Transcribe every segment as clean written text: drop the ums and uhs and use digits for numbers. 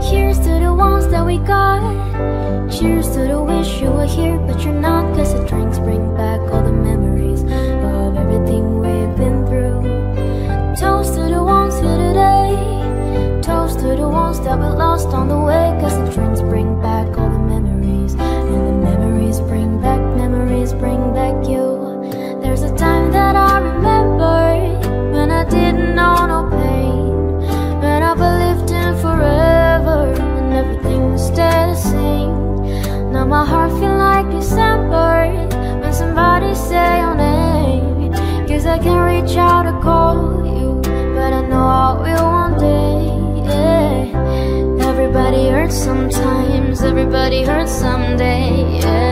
Here's to the ones that we got. Cheers to the wish you were here, but you're not. Cause the drinks bring back all the memories of everything we've been through. Toast to the ones here today. Toast to the ones that we lost on the way. Cause the drinks bring back all the memories, and the memories bring back you. There's a time that I remember when I didn't know no pain, when I believed in forever and everything would stay the same. Now my heart feels like December when somebody say your name. Cause I can reach out and call you, but I know I will one day, yeah. Everybody hurts sometimes, everybody hurts someday, yeah.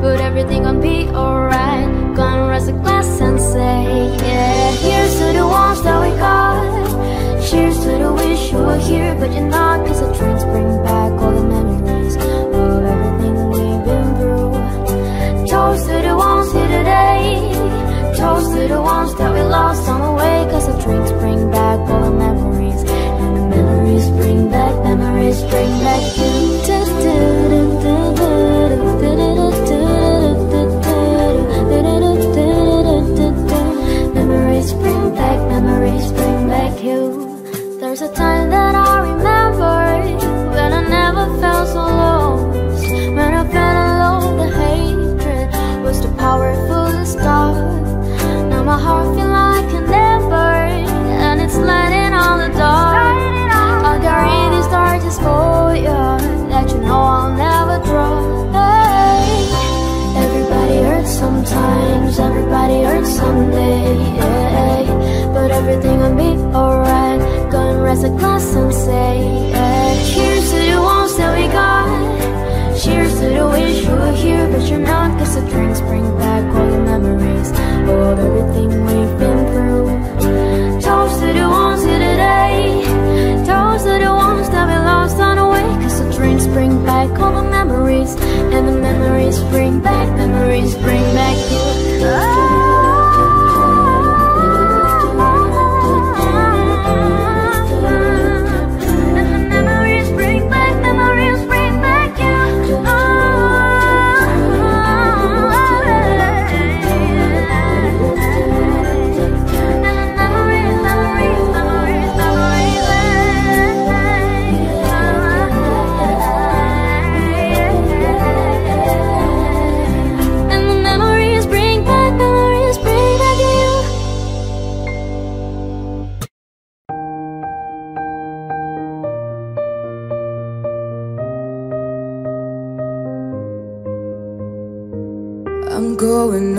But everything gon' be alright. Gonna raise a glass and say, yeah. Here's to the ones that we got. Cheers to the wish you were here, but you're not. Cause the drinks bring back all the memories of everything we've been through. Toast to the ones here today. Toast to the ones that we lost on the way. Cause the drinks bring back all the memories, and the memories bring back you. There's a time that I remember when I never felt so lost, when I felt alone, the hatred was too powerful to stop. Now my heart feels like an ember, and it's lighting on the dark. I got rid of these torches for you that you know I'll never drop. Hey. Everybody hurts sometimes, everybody hurts someday, yeah. But everything will be alright. Gonna raise a glass and say, yeah. Cheers to the ones that we got. Cheers to the wish you were here, but you're not. Cause the drinks bring back all the memories of everything we've been through. Toast to the ones here today. Toast to the ones that we lost on the way. Cause the drinks bring back all the memories, and the memories bring back you. Oh. I'm going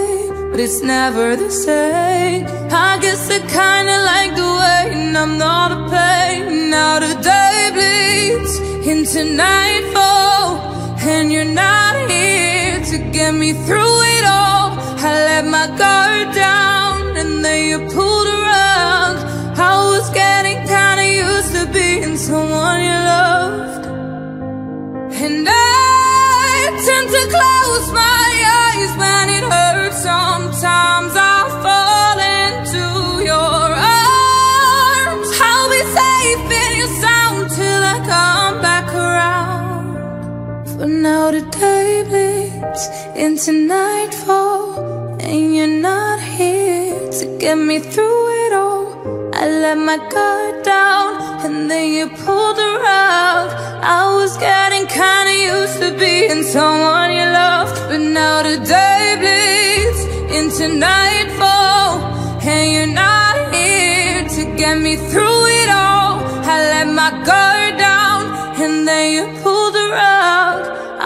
but it's never the same. I guess I kinda like the waiting. I'm not a pain. Now the day bleeds into nightfall, and you're not here to get me through it all. I let my guard down, and then you pulled a rug. I was getting kinda used to being someone you loved, and I tend to close my eyes when it hurts. Sometimes I fall into your arms. I'll be safe in your sound till I come back around. For now the day bleeds into nightfall, and you're not here to get me through it all. I let my guard down, and then you pulled the rug. I was getting kinda used to being someone you loved, but now the day bleeds into nightfall, and you're not here to get me through it all. I let my guard down, and then you pulled the rug.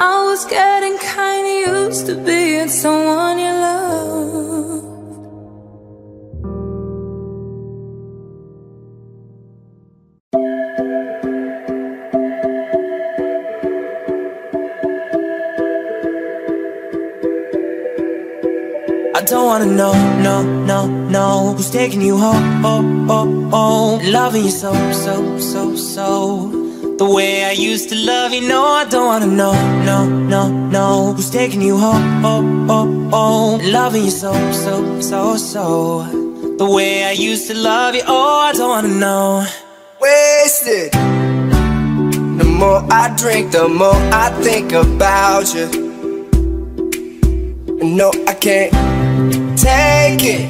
I was getting kinda used to being someone you loved. don't wanna know, no, no, no. Who's taking you home, oh, oh, oh. Loving you so, so, so, so. The way I used to love you, no, I don't wanna know, no, no, no. Who's taking you home, oh, oh, oh. Loving you so, so, so, so. The way I used to love you, oh, I don't wanna know. Wasted. The more I drink, the more I think about you. No, I can't take it.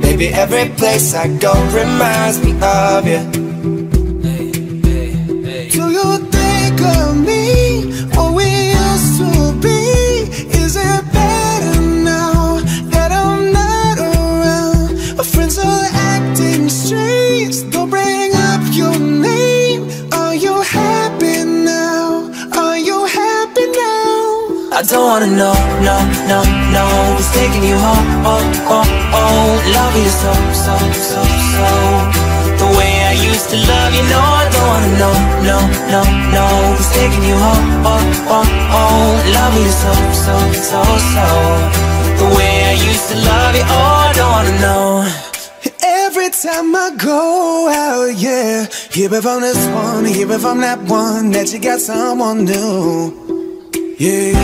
Baby, every place I go reminds me of you. Hey, hey, hey. Do you think of me, what we used to be? Is it better now that I'm not around? Our friends are acting strange, they'll bring up your name. Are you happy now? Are you happy now? I don't wanna know, no, no, no. Who's taking you home, oh, oh, oh. Loving you so, so, so, so. The way I used to love you, no, I don't wanna know, no, no, no. Who's taking you home, oh, oh, oh. Loving you so, so, so, so. The way I used to love you, oh, I don't wanna know. Every time I go out, yeah, hear it from this one, hear it from that one, that you got someone new. Yeah,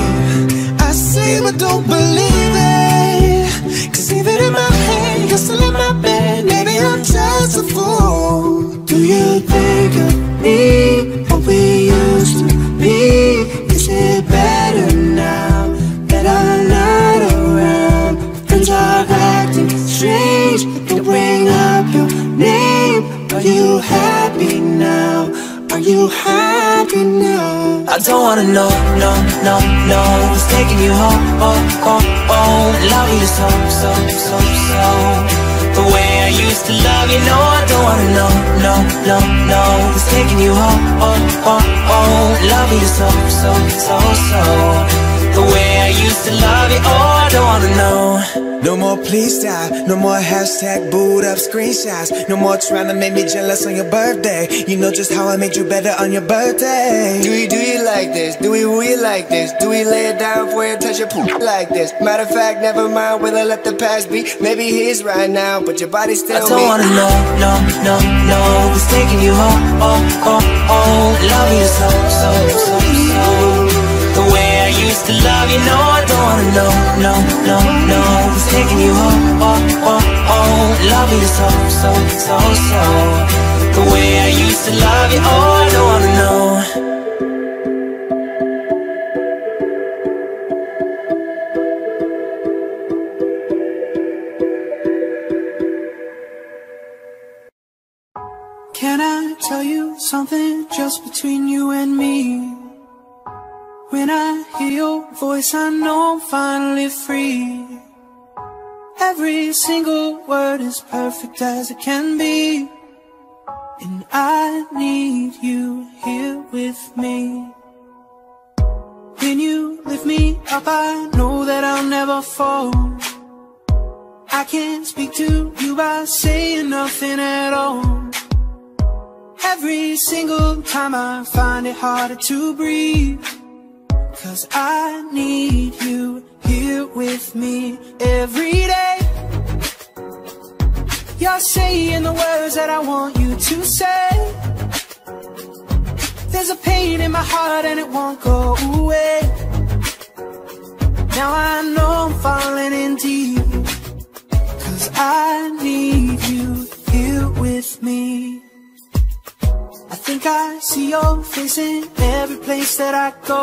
I say but don't believe it, 'cause even in my head, you're still in my bed. Maybe I'm just a fool. Do you think of me, what we used to be? Is it better now that I'm not around? Friends are acting strange, they bring up your name. Are you happy now? Are you happy now? I don't wanna know, no, no, no. Who's taking you home, oh, oh, oh. Loving you so, so, so, so. The way I used to love you, no, I don't wanna know, no, no, no. Who's taking you home, oh, oh, oh. Loving you so, so, so, so. The way I used to love you, oh, I don't wanna know. No more please stop, no more hashtag boot up screenshots. No more trying to make me jealous on your birthday. You know just how I made you better on your birthday. Do you like this? Do we like this? Do we lay it down for you and touch your poop like this? Matter of fact, never mind, will I let the past be? Maybe he's right now, but your body's still me. I don't wanna know, no, no, no. Who's taking you home, oh, oh, oh. Loving you so, so, so, so. The way I used to love you, no, I don't wanna know, no, no, no. Who's taking you home, oh, oh, oh. Loving you so, so, so, so. The way I used to love you, oh, I don't wanna know. Can I tell you something just between you and me? When I hear your voice, I know I'm finally free. Every single word is perfect as it can be. And I need you here with me. When you lift me up, I know that I'll never fall. I can't speak to you by saying nothing at all. Every single time I find it harder to breathe, 'cause I need you here with me every day. You're saying the words that I want you to say. There's a pain in my heart and it won't go away. Now I know I'm falling in deep, 'cause I need you here with me. I think I see your face in every place that I go.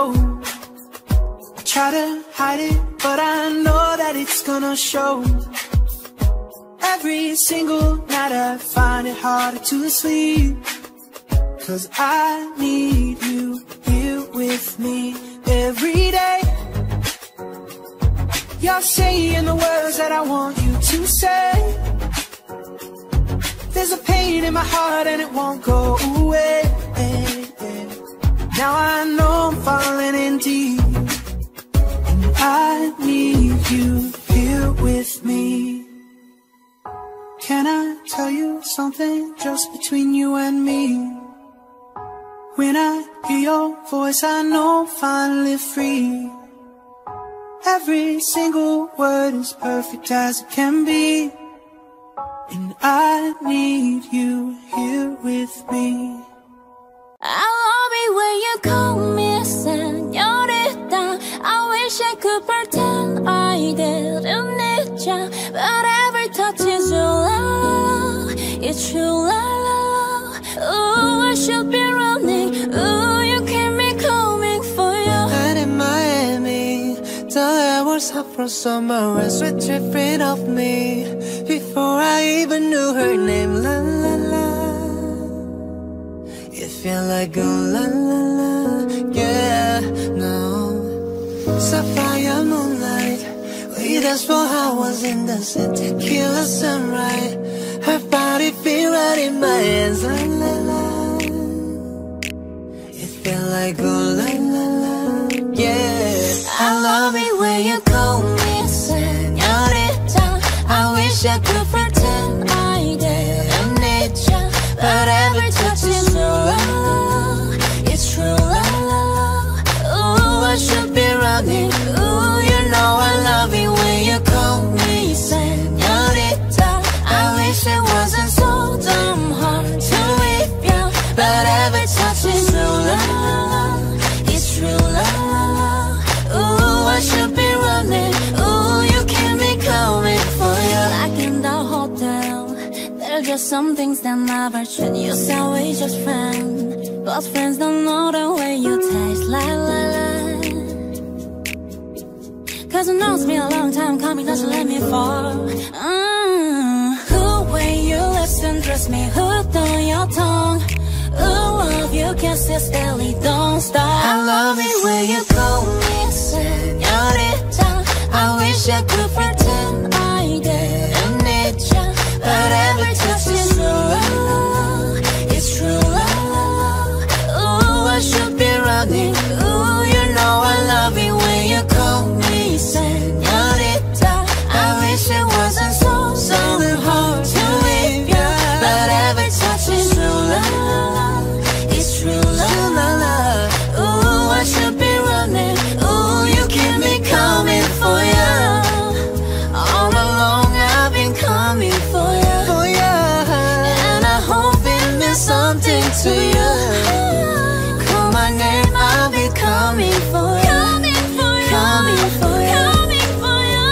Try to hide it, but I know that it's gonna show. Every single night I find it harder to sleep, 'cause I need you here with me every day. You're saying the words that I want you to say. There's a pain in my heart and it won't go away. Now I know I'm falling in deep. I need you here with me. Can I tell you something just between you and me? When I hear your voice, I know I'm finally free. Every single word is perfect as it can be, and I need you here with me. I'll be where you call me, señorita. I wish I could pretend I didn't need ya, but every touch is your love, it's your love. Ooh, I should be running. Ooh, you keep me coming for you. And in Miami, the air was hot from summer and sweat dripping off me, before I even knew her name. La la la, it feel like a la la la, yeah, no. Sapphire moonlight, we danced for hours in the sun. Tequila sunrise, her body feel right in my hands. La la la, it feel like a la la la, yeah. I love it when you call me señorita. I wish I could pretend I didn't need ya, but every touch is your love, it's true love. Ooh, I should be running. Ooh, you know I love it when you call me señorita. I wish it wasn't so damn hard to leave ya, but every touch is true love, it's true love. Ooh, I should be running. Ooh, you keep me coming for you. Like in the hotel, there are just some things that never change. You say we just friends, but friends don't know the way you taste. La la la, 'cause it knows me a long time coming, not to let me fall. Who way you listen, dress me, who on your tongue. Ooh, love you kisses daily, don't stop. I love it when you call me señorita. I wish I could pretend I didn't need ya, but every touch is true love, it's true love. Ooh, I should be running. Ooh, you know I love it when you call me señorita. I wish it wasn't so hard to leave ya, but every touch is true love. To you, call my name, I'll be coming for you, coming for you, coming for you, coming for you,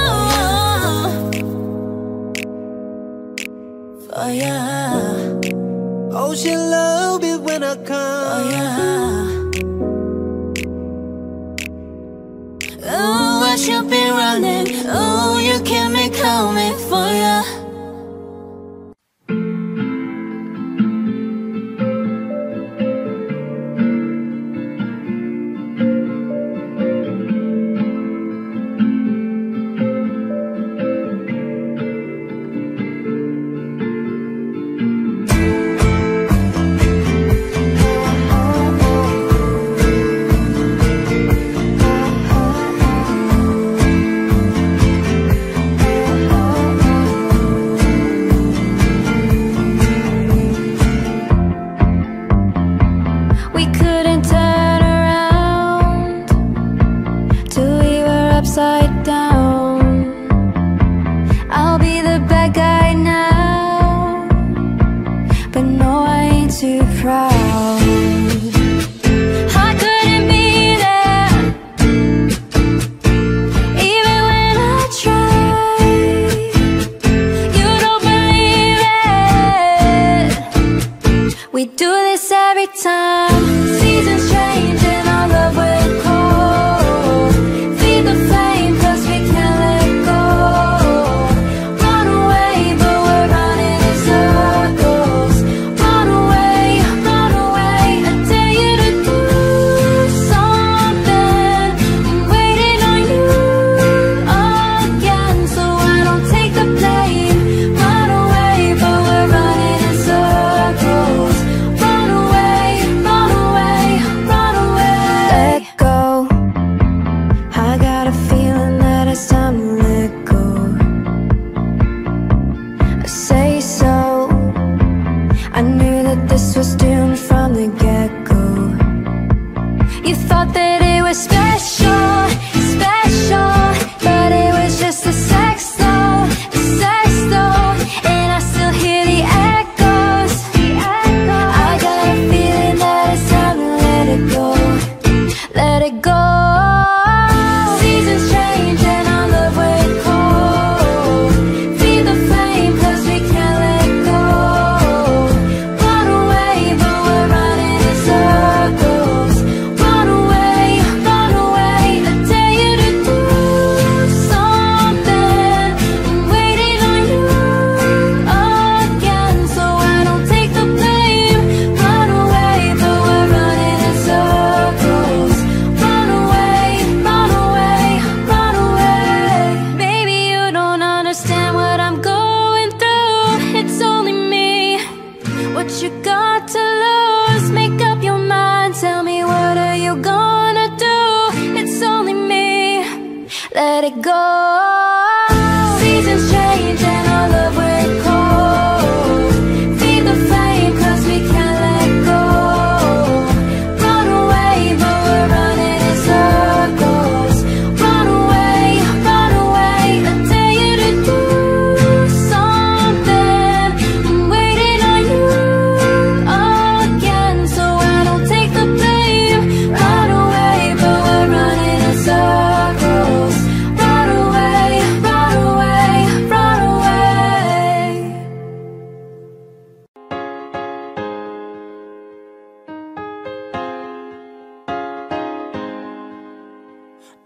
for you. Oh, she love it when I come, for you. Oh, I should be running. Oh, you keep me coming for you. Seasons change and our love will grow. Feed the flame, 'cause we let it go. Seasons change and our love will grow.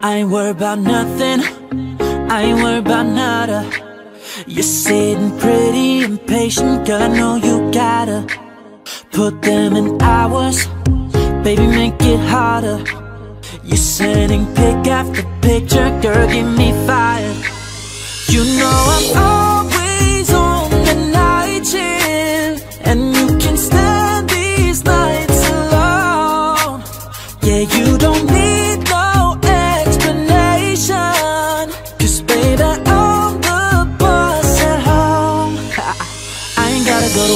I ain't worried about nothing, I ain't worried about nada. You're sitting pretty impatient, girl, I know you gotta put them in hours, baby, make it harder. You're sending pic after picture, girl, give me fire. You know I'm always on the night shift, and you can stand these nights alone. Yeah, you don't need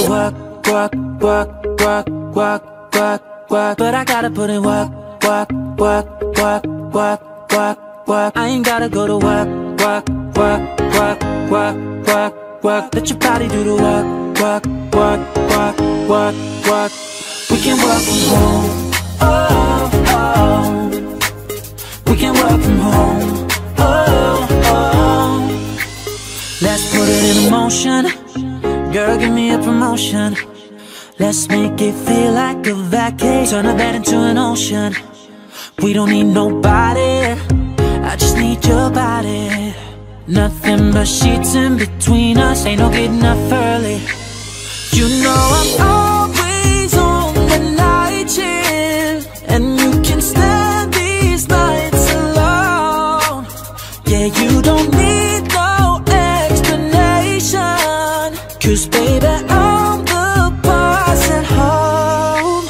work, work, work, work, work, but I gotta put in work, work, work, work, work, work, work. I ain't gotta go to work, work, work, work, work, work, work. Let your body do the work, work, work, work, work, work. We can work from home, oh, oh. We can work from home, oh, oh. Let's put it in motion, girl, give me a promotion. Let's make it feel like a vacation. Turn a bed into an ocean. We don't need nobody, I just need your body. Nothing but sheets in between us, ain't no getting up early. You know I'm always on the night shift, and you can stand these nights alone. Yeah, you don't need no explanation, cause baby, I'm at home.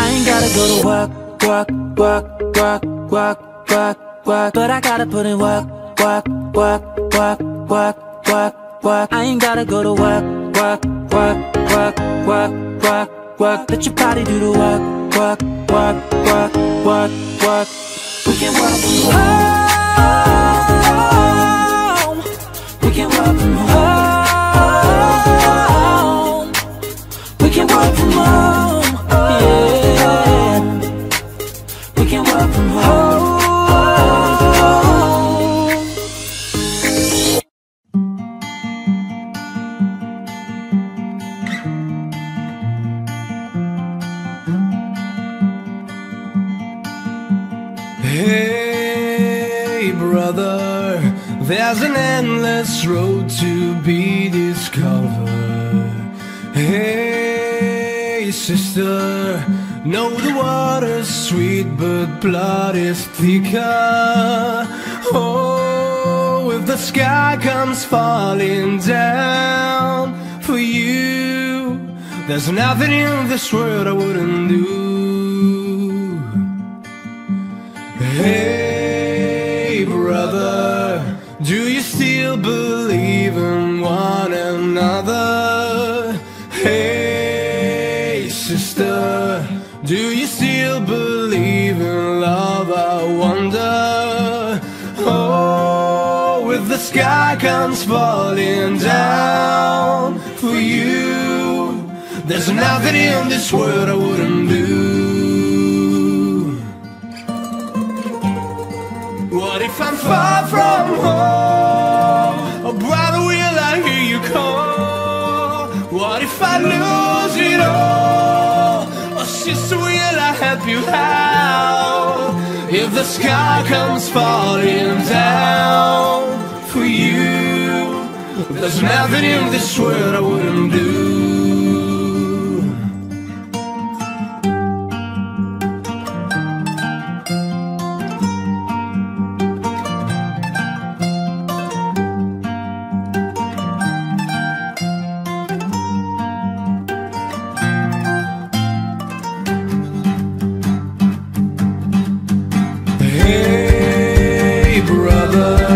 I ain't gotta go to work, work, work, work, work, work, work, but I gotta put in work, work, work, work, work, work, work. I ain't gotta go to work, work, work, work, work, work, work. Let your body do the work, work, work, work, work, work. We can work from home. We can work from home. We can work from home, yeah. We can work from home. Hey, brother, there's an endless road to be discovered. Hey, sister, know the water's sweet but blood is thicker. Oh, if the sky comes falling down for you, there's nothing in this world I wouldn't do. Hey, brother, do you still believe in one another? Hey, sister, do you still believe in love? I wonder. Oh, if the sky comes falling down for you, there's nothing in this world I wouldn't do. What if I'm far from home? Oh, brother, will I hear you call? What if I lose it all? Sister, will I help you out? If the sky comes falling down for you, there's nothing in this world I wouldn't do. Hey, brother.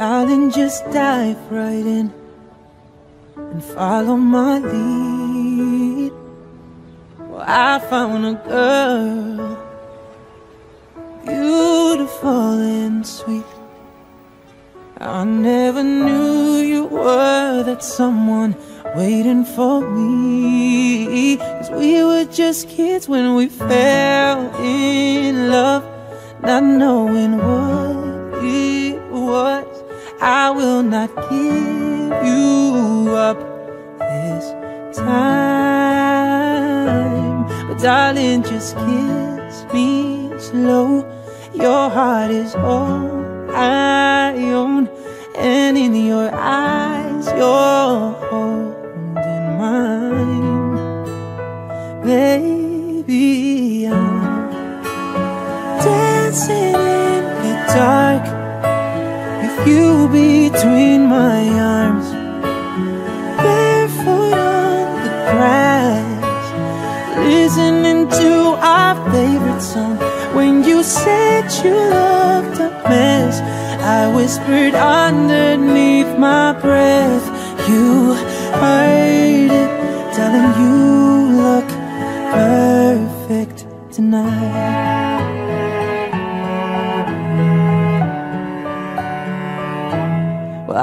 Darling, just dive right in and follow my lead. Well, I found a girl, beautiful and sweet. I never knew you were that someone waiting for me, 'cause we were just kids when we fell in love, not knowing what it was. I will not give you up this time, but darling, just kiss me slow. Your heart is all I own, and in your eyes you're holding mine. Baby, I'm dancing in the dark with you between my arms, barefoot on the grass, listening to our favorite song. When you said you loved a mess, I whispered underneath my breath. You heard it, darling, you look perfect tonight. Well,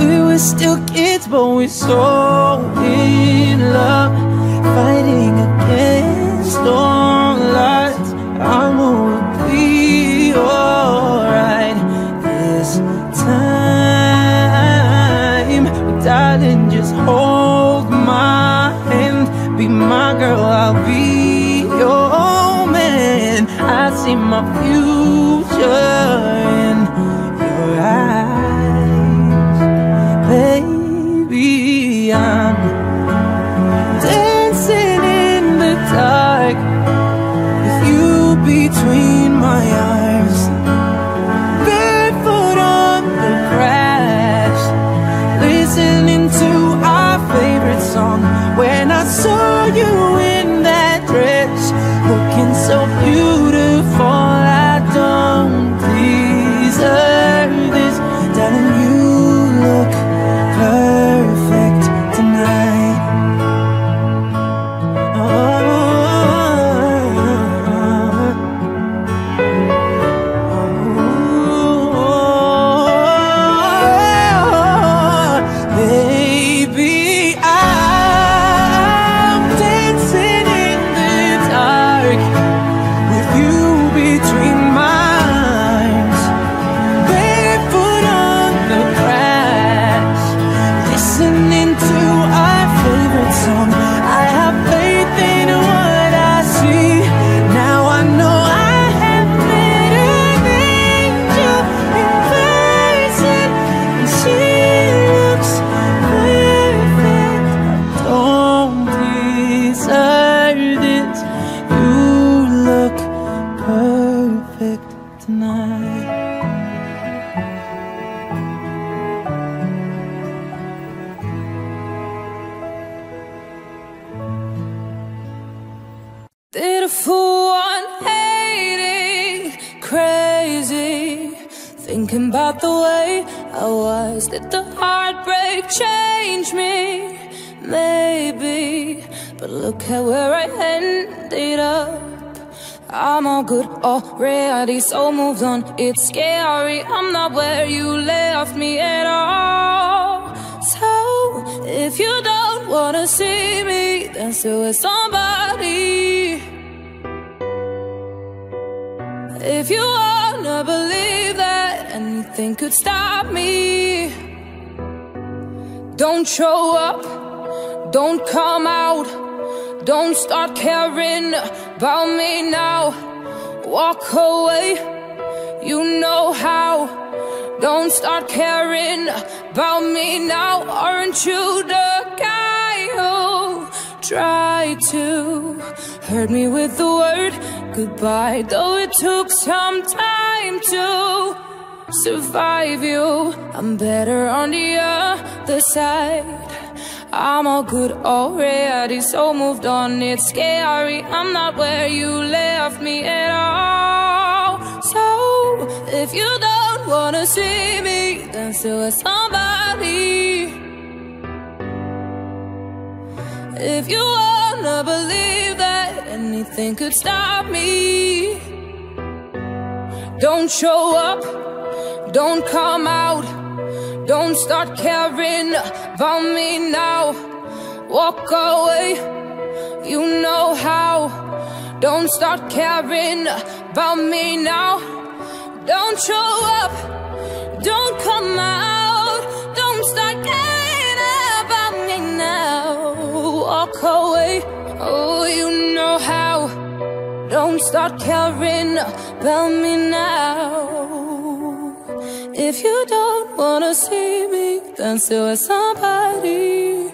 We were still kids, but we're so in love, fighting against all odds. I know it'll be alright this time, but darling, just hold my hand. Be my girl, I'll be your man. I see my future in your eyes. Baby, I'm dancing in the dark between my arms, barefoot on the grass, listening to our favorite song. When I saw you in that dress, looking so beautiful, I don't deserve this. Darling, you look perfect tonight. Oh, so moved on, it's scary. I'm not where you left me at all. So if you don't wanna see me, then still with somebody. If you wanna believe that anything could stop me, don't show up, don't come out, don't start caring about me now. Walk away, you know how. Don't start caring about me now. Aren't you the guy who tried to hurt me with the word goodbye? Though it took some time to survive you, I'm better on the other side. I'm all good already, so moved on, it's scary. I'm not where you left me at all. So if you don't wanna see me dance with somebody, if you wanna believe that anything could stop me, don't show up, don't come out. Don't start caring about me now. Walk away, you know how. Don't start caring about me now. Don't show up, don't come out. Don't start caring about me now. Walk away, oh, you know how. Don't start caring about me now. If you don't wanna see me dance with somebody,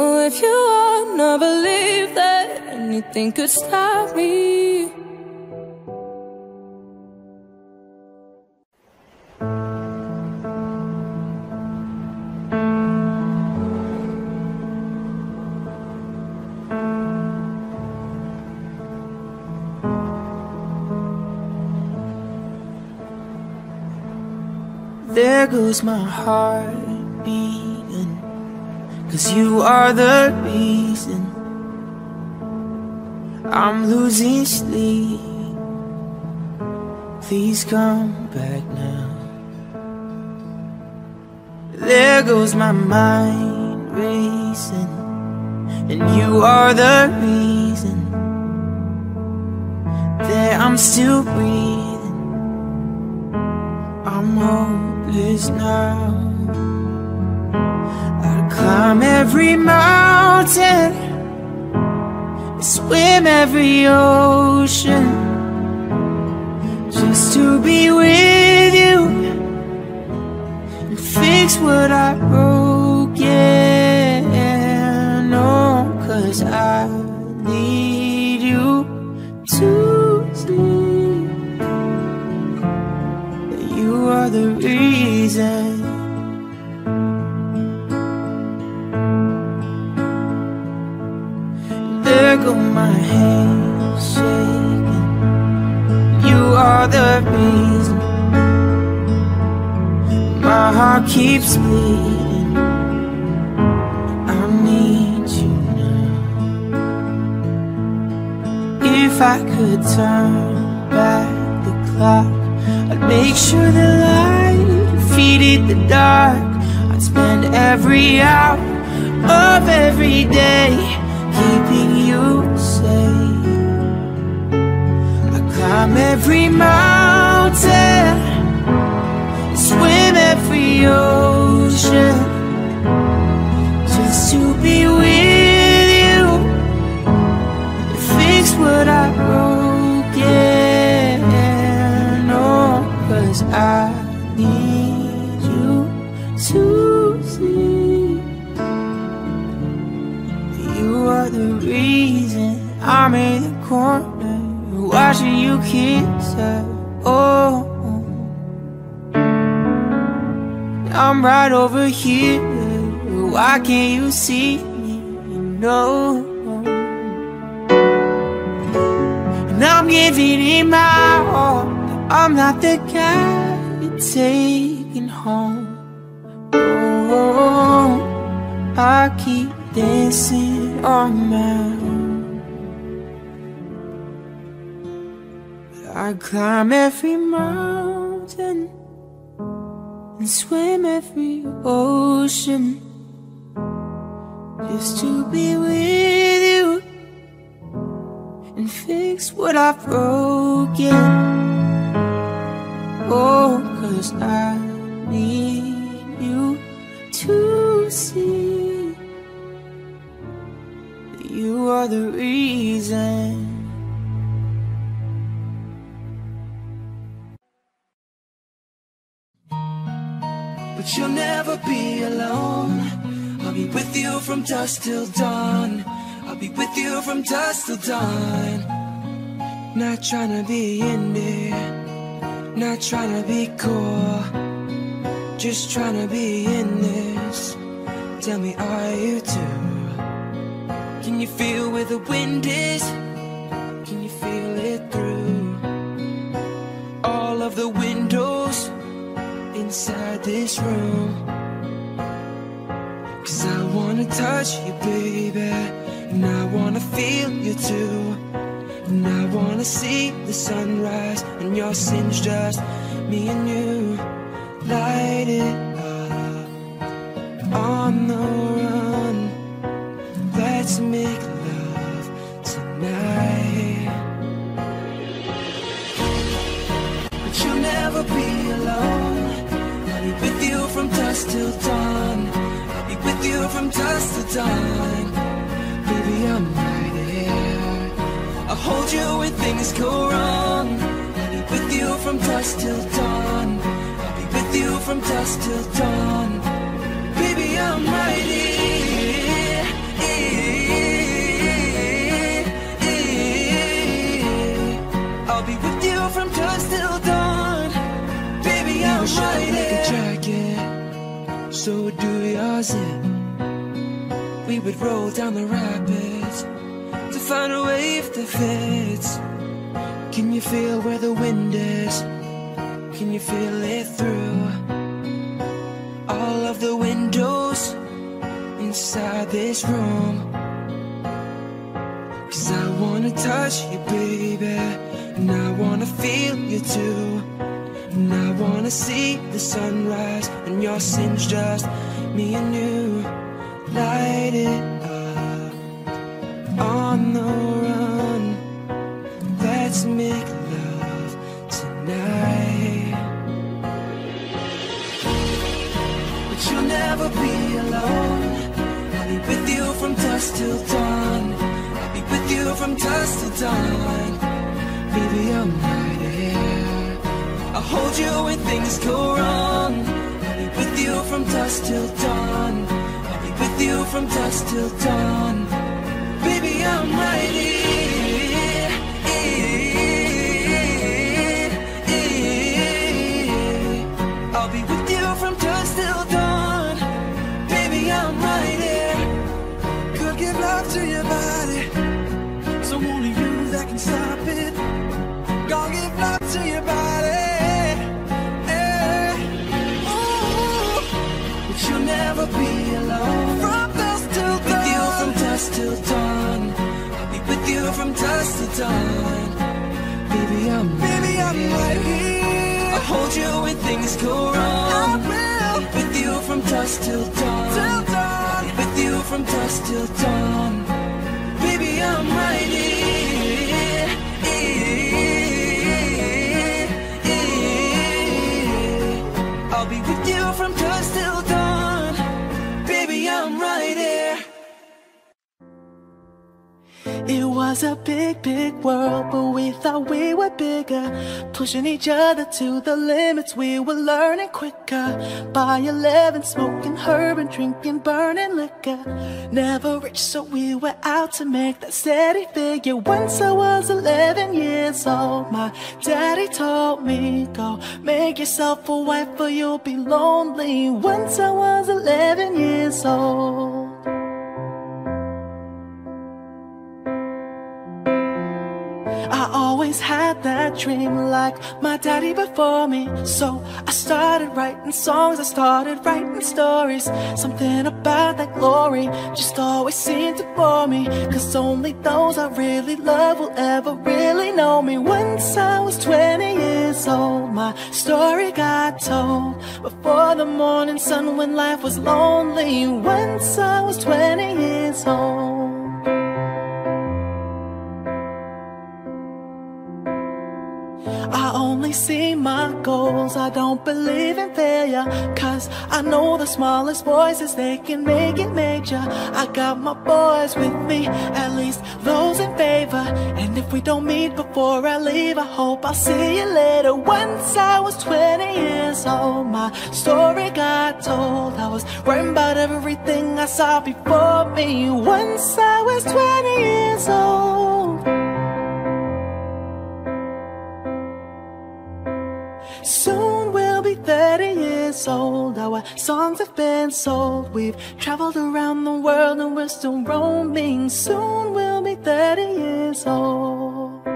oh, if you wanna believe that anything could stop me. There goes my heart beating, 'cause you are the reason I'm losing sleep. Please come back now. There goes my mind racing, and you are the reason that I'm still breathing. I'm home now. I'd climb every mountain, swim every ocean, just to be with you and fix what I broke. Yeah, no, 'cause I need you to sleep. You are the reason. There go my hands shaking, you are the reason my heart keeps bleeding. I need you now. If I could turn back the clock, I'd make sure the light defeated the dark. I'd spend every hour of every day keeping you safe. I'd climb every mountain, swim every ocean, just to be with you and fix what I broke. Yeah, I need you to see. You are the reason I'm in the corner watching you kiss her. Oh, I'm right over here, why can't you see me? No, and I'm giving it my all. I'm not the guy you're taking home. Oh, I keep dancing on my own. I climb every mountain and swim every ocean, just to be with you and fix what I've broken. Oh, 'cause I need you to see. You are the reason. but you'll never be alone. I'll be with you from dusk till dawn. I'll be with you from dusk till dawn. Not trying to be indie, not trying to be cool, just trying to be in this. Tell me, are you too? Can you feel where the wind is? Can you feel it through all of the windows inside this room? Cause I wanna touch you, baby, and I wanna feel you too, and I wanna see the sunrise and your sins, just me and you. Light it up on the run. Let's make love tonight. But you'll never be alone. I'll be with you from dusk till dawn. I'll be with you from dusk till dawn. Baby, I'm right here. I'll hold you when things go wrong. I'll be with you from dusk till dawn. I'll be with you from dusk till dawn. Baby, I'm right here. I'll be with you from dusk till dawn. Baby, I'm right here. So do yours, yeah. We would roll down the rapids to find a wave that fits. Can you feel where the wind is? Can you feel it through all of the windows inside this room? Cause I wanna touch you, baby, and I wanna feel you too, and I wanna see the sunrise and your sins, just me and you. Light it up on the run. Let's make love tonight. But you'll never be alone. I'll be with you from dusk till dawn. I'll be with you from dusk till dawn. Baby, I'm right here. I'll hold you when things go wrong. I'll be with you from dusk till dawn. I'll be with you from dusk till dawn. Baby, I'm right here. I'll be with you from dusk till dawn. Baby, I'm right here. Could give love to your body, so only you that can stop it. Gonna give love to your body. You'll never be alone. From dusk till dawn. With you from dusk till dawn. I'll be with you from dusk till dawn. Baby, I'm right here. I'll hold you when things go wrong. I'll be with you from dusk till dawn. I'll be with you from dusk till dawn. Baby, I'm right here. I'll be with you from dusk till dawn. I'm right here. It was a big, big world, but we thought we were bigger, pushing each other to the limits. We were learning quicker. By 11, smoking herb and drinking, burning liquor. Never rich, so we were out to make that steady figure. Once I was 11 years old, my daddy told me, go make yourself a wife or you'll be lonely. Once I was 11 years old. I always had that dream like my daddy before me. So I started writing songs, I started writing stories. Something about that glory just always seemed to bore me. Cause only those I really love will ever really know me. Once I was 20 years old, my story got told before the morning sun when life was lonely. Once I was 20 years old. I only see my goals, I don't believe in failure, cause I know the smallest voices, they can make it major. I got my boys with me, at least those in favor, and if we don't meet before I leave, I hope I'll see you later. Once I was 20 years old, my story got told. I was writing about everything I saw before me. Once I was 20 years old, soon we'll be 30 years old. Our songs have been sold. We've traveled around the world and we're still roaming. Soon we'll be 30 years old.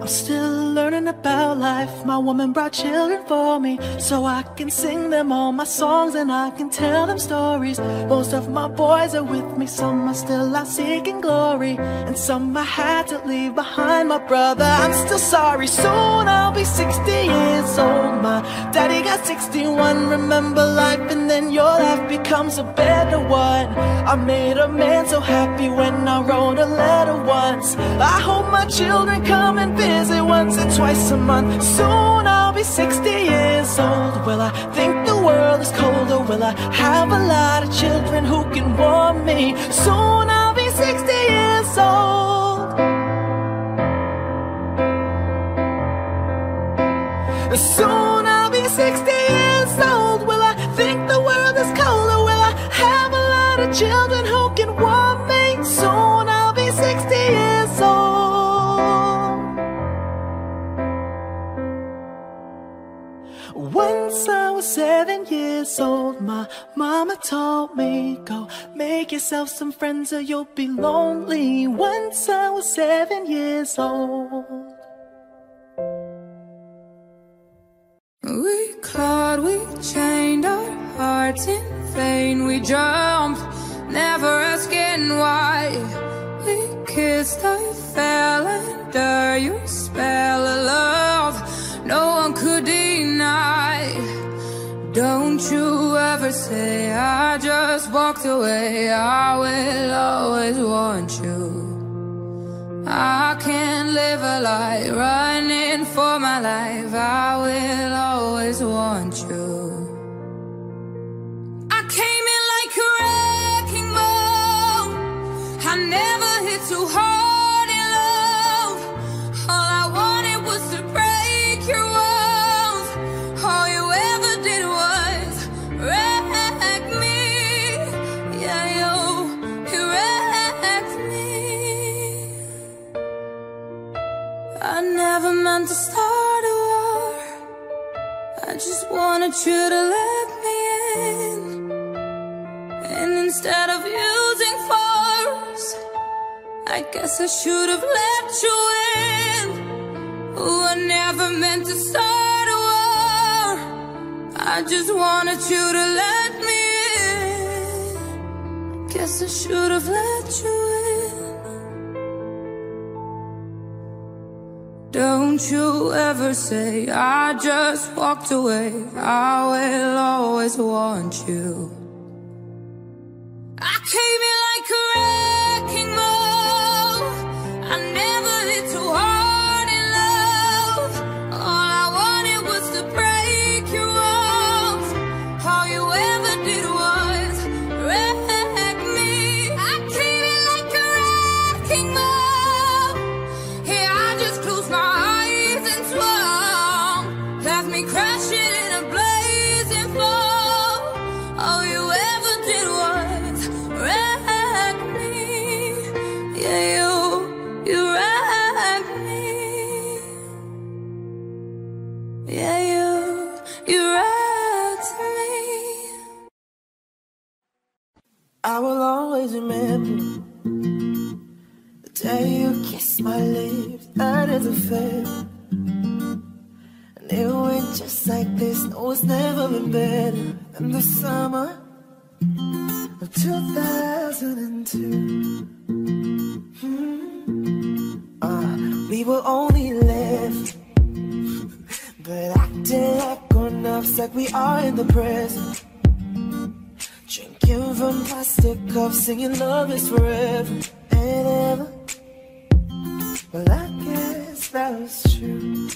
I'm still learning about life. My woman brought children for me, so I can sing them all my songs and I can tell them stories. Most of my boys are with me, some are still out seeking glory, and some I had to leave behind. My brother, I'm still sorry. Soon I'll be 60 years old. My daddy got 61. Remember life, and then your life becomes a better one. I made a man so happy when I wrote a letter once. I hope my children come and visit once or twice a month. Soon I'll be 60 years old. Will I think the world is cold, or will I have a lot of children who can warm me? Soon I'll be 60 years old. Soon I'll be 60 years old. Will I think the world is cold, or will I have a lot of children who can warm me? Soon I'll be 60 years old. Once I was 7 years old, my mama told me, go make yourself some friends or you'll be lonely. Once I was 7 years old. We clawed, we chained our hearts in vain. We jumped, never asking why. We kissed, I fell under your spell of love no one could deny. Don't you ever say I just walked away. I will always want you. I can't live a lie running for my life. I will always want you. I came in like a wrecking ball. I never hit too hard. I never meant to start a war. I just wanted you to let me in, and instead of using force, I guess I should have let you in. Ooh, I never meant to start a war. I just wanted you to let me in. Guess I should have let you in. Don't you ever say I just walked away. I will always want you. I came in like a wrecking ball. I never hit too hard in love. All I wanted was to break your walls. All you ever did was wreck me. I came in like a wrecking ball. I will always remember the day you kissed my lips. That is a fair. And it went just like this. No, it's never been better than the summer of 2002. We were only left, but acting like grown-ups, like we are in the present. Drinking from plastic cups, singing love is forever. whenever. Well, I guess that was true.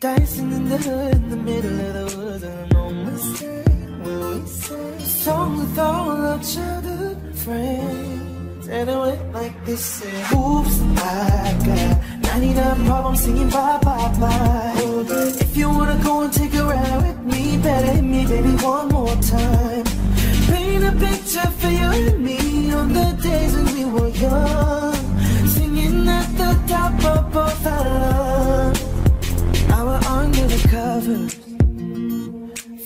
Dancing in the hood, in the middle of the woods, and I know we sang, well, we sang a song with all our childhood friends. And I went like this, and oops, I got 99 problems singing bye, bye, bye. Oh, but if you wanna go and take a ride with me, better hit me, baby, one more time. Paint a picture for you and me on the days when we were young, singing at the top of both our lungs. Now we're under the covers.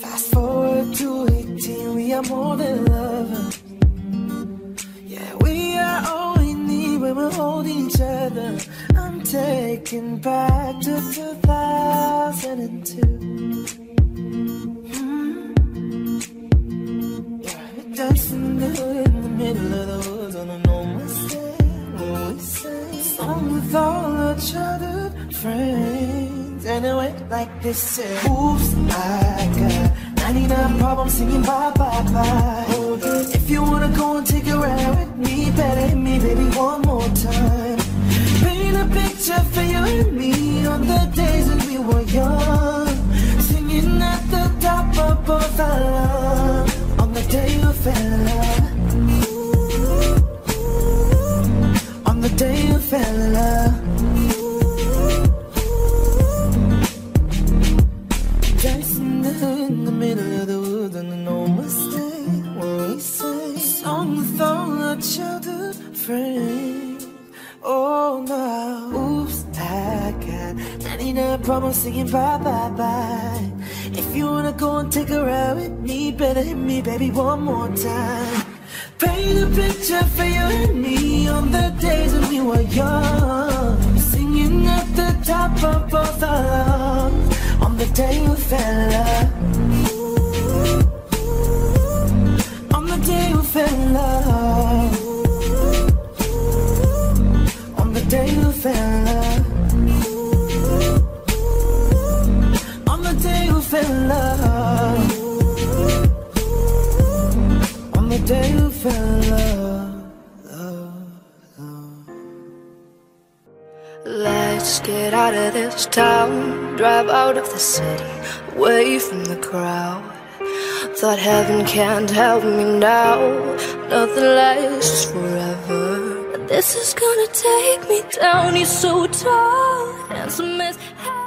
Fast forward to 18, we are more than lovers. Yeah, we are all we need when we're holding each other. I'm taken back to 2002. Yeah, dancing in the middle of the woods on an old Mustang. When we sang a song with all our childhood friends. And it went like this, yeah. Oops, I got 99 problems singing bye, bye, bye. Oh, if you wanna go and take a ride with me, better hit me, baby, one more time. Paint a picture for you and me on the days when we were young, singing at the top of both our lungs, on the day you fell in love. Ooh, ooh, on the day you fell in love. In the middle of the woods and an old Mustang, when we sang a song with all our childhood friends. Oh no, oops, I got 99 problems singing bye, bye, bye. If you wanna go and take a ride with me, better hit me, baby, one more time. Paint a picture for you and me on the days when we were young, singing at the top of both our lungs, on the day we fell in love. Ooh, ooh, on the day we fell in love. Ooh, ooh, on the day we fell in love. Ooh, ooh, on the day we fell in love. Ooh, ooh, on the day we fell in love, love, love. Let's get out of this town, drive out of the city, away from the crowd. Thought heaven can't help me now, nothing lasts forever. But this is gonna take me down, you're so tall, handsome as hell.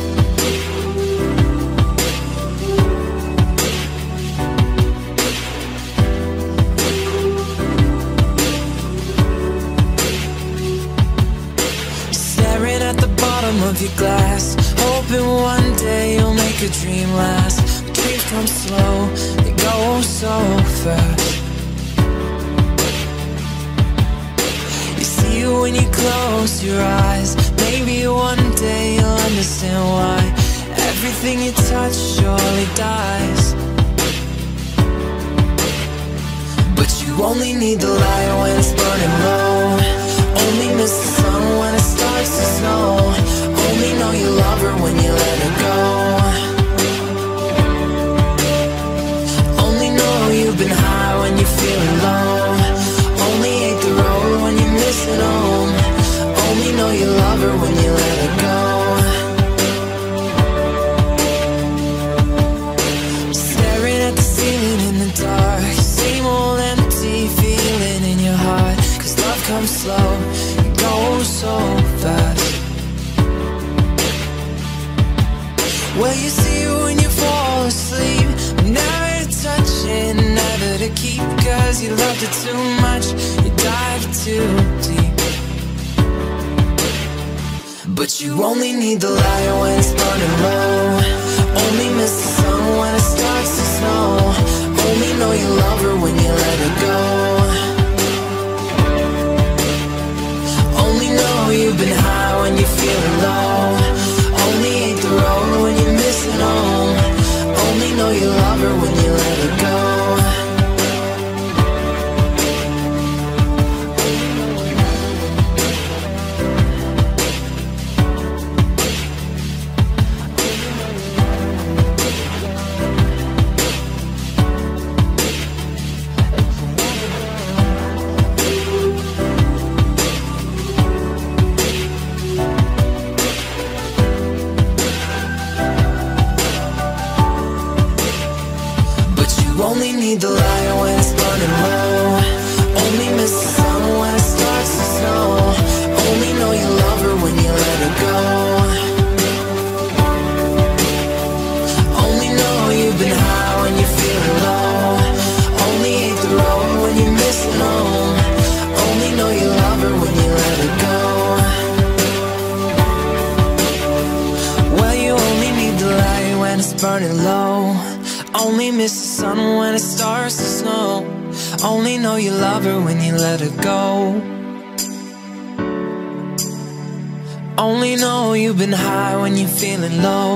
Staring at the bottom of your glass, hoping one day you'll make a dream last. But dreams come slow, they go so fast. You see it when you close your eyes. Maybe one day you'll understand why everything you touch surely dies. But you only need the light when it's burning low, only miss the sun when it starts to snow, only know you love her when you let her go. Only know you've been high when you're feeling low, only hate the road when you're missing home, only know you love her when you let her go. Staring at the ceiling in the dark, same old empty feeling in your heart, 'cause love comes slow, it goes so fast. Well, you see it when you fall asleep, but now you're touching, never to keep, 'cause you loved it too much, you dive too deep. But you only need the light when it's burning low, only miss the sun when it starts to snow, only know you love her when you let her go. running low. Only miss the sun when it starts to snow. Only know you love her when you let her go. Only know you've been high when you're feeling low.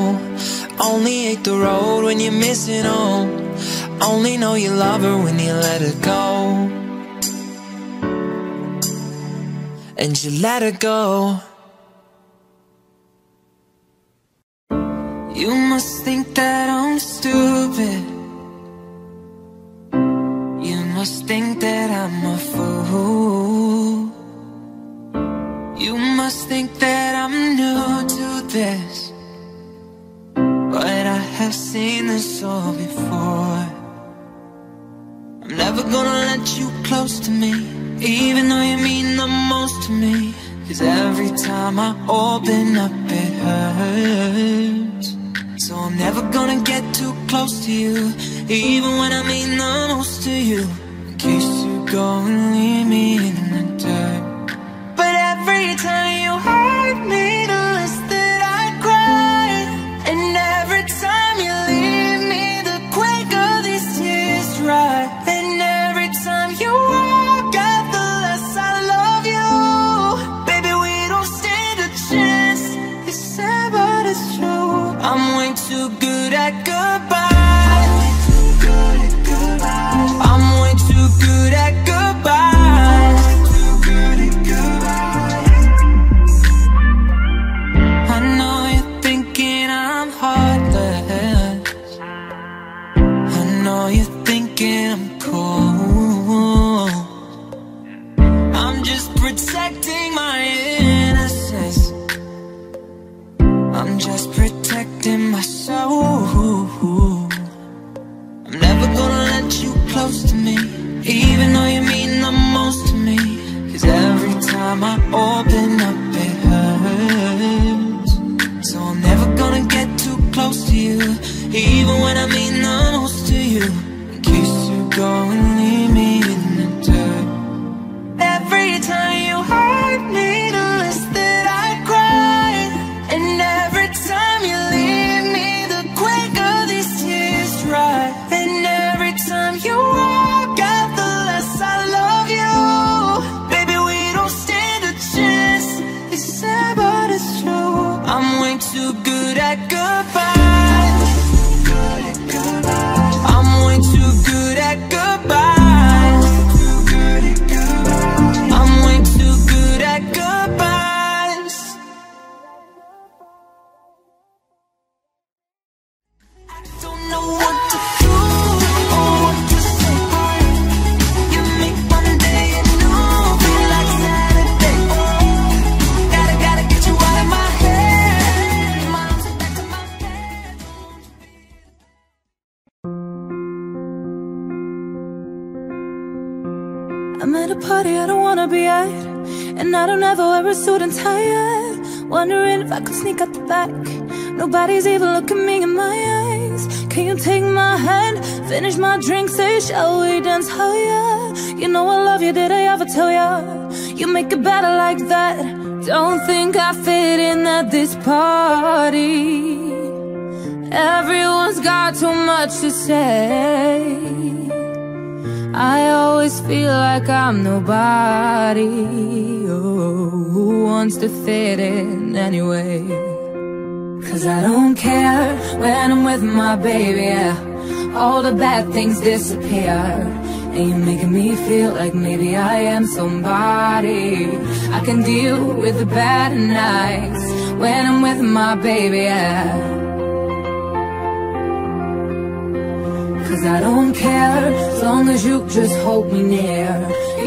Only hate the road when you're missing home. Only know you love her when you let her go. And you let her go. You must think that I'm stupid. You must think that I'm a fool. You must think that I'm new to this, but I have seen this all before. I'm never gonna let you close to me, even though you mean the most to me. 'Cause every time I open up it hurts. So I'm never gonna get too close to you, even when I mean the most to you. In case you go and leave me in the dirt. But every time you hurt me, the less that I cry. And every time you leave me, the quicker these tears dry. And every time you walk out, the less I love you. Baby, we don't stand a chance. It's sad, but it's true. I'm way too good at goodbye. Nobody's even looking me in my eyes. Can you take my hand? Finish my drink, say, shall we dance? Oh yeah, you know I love you, did I ever tell ya? You make it better like that. Don't think I fit in at this party. Everyone's got too much to say. I always feel like I'm nobody. Oh, who wants to fit in anyway? 'Cause I don't care when I'm with my baby, yeah. All the bad things disappear. And you're making me feel like maybe I am somebody. I can deal with the bad nights when I'm with my baby, yeah. 'Cause I don't care as long as you just hold me near.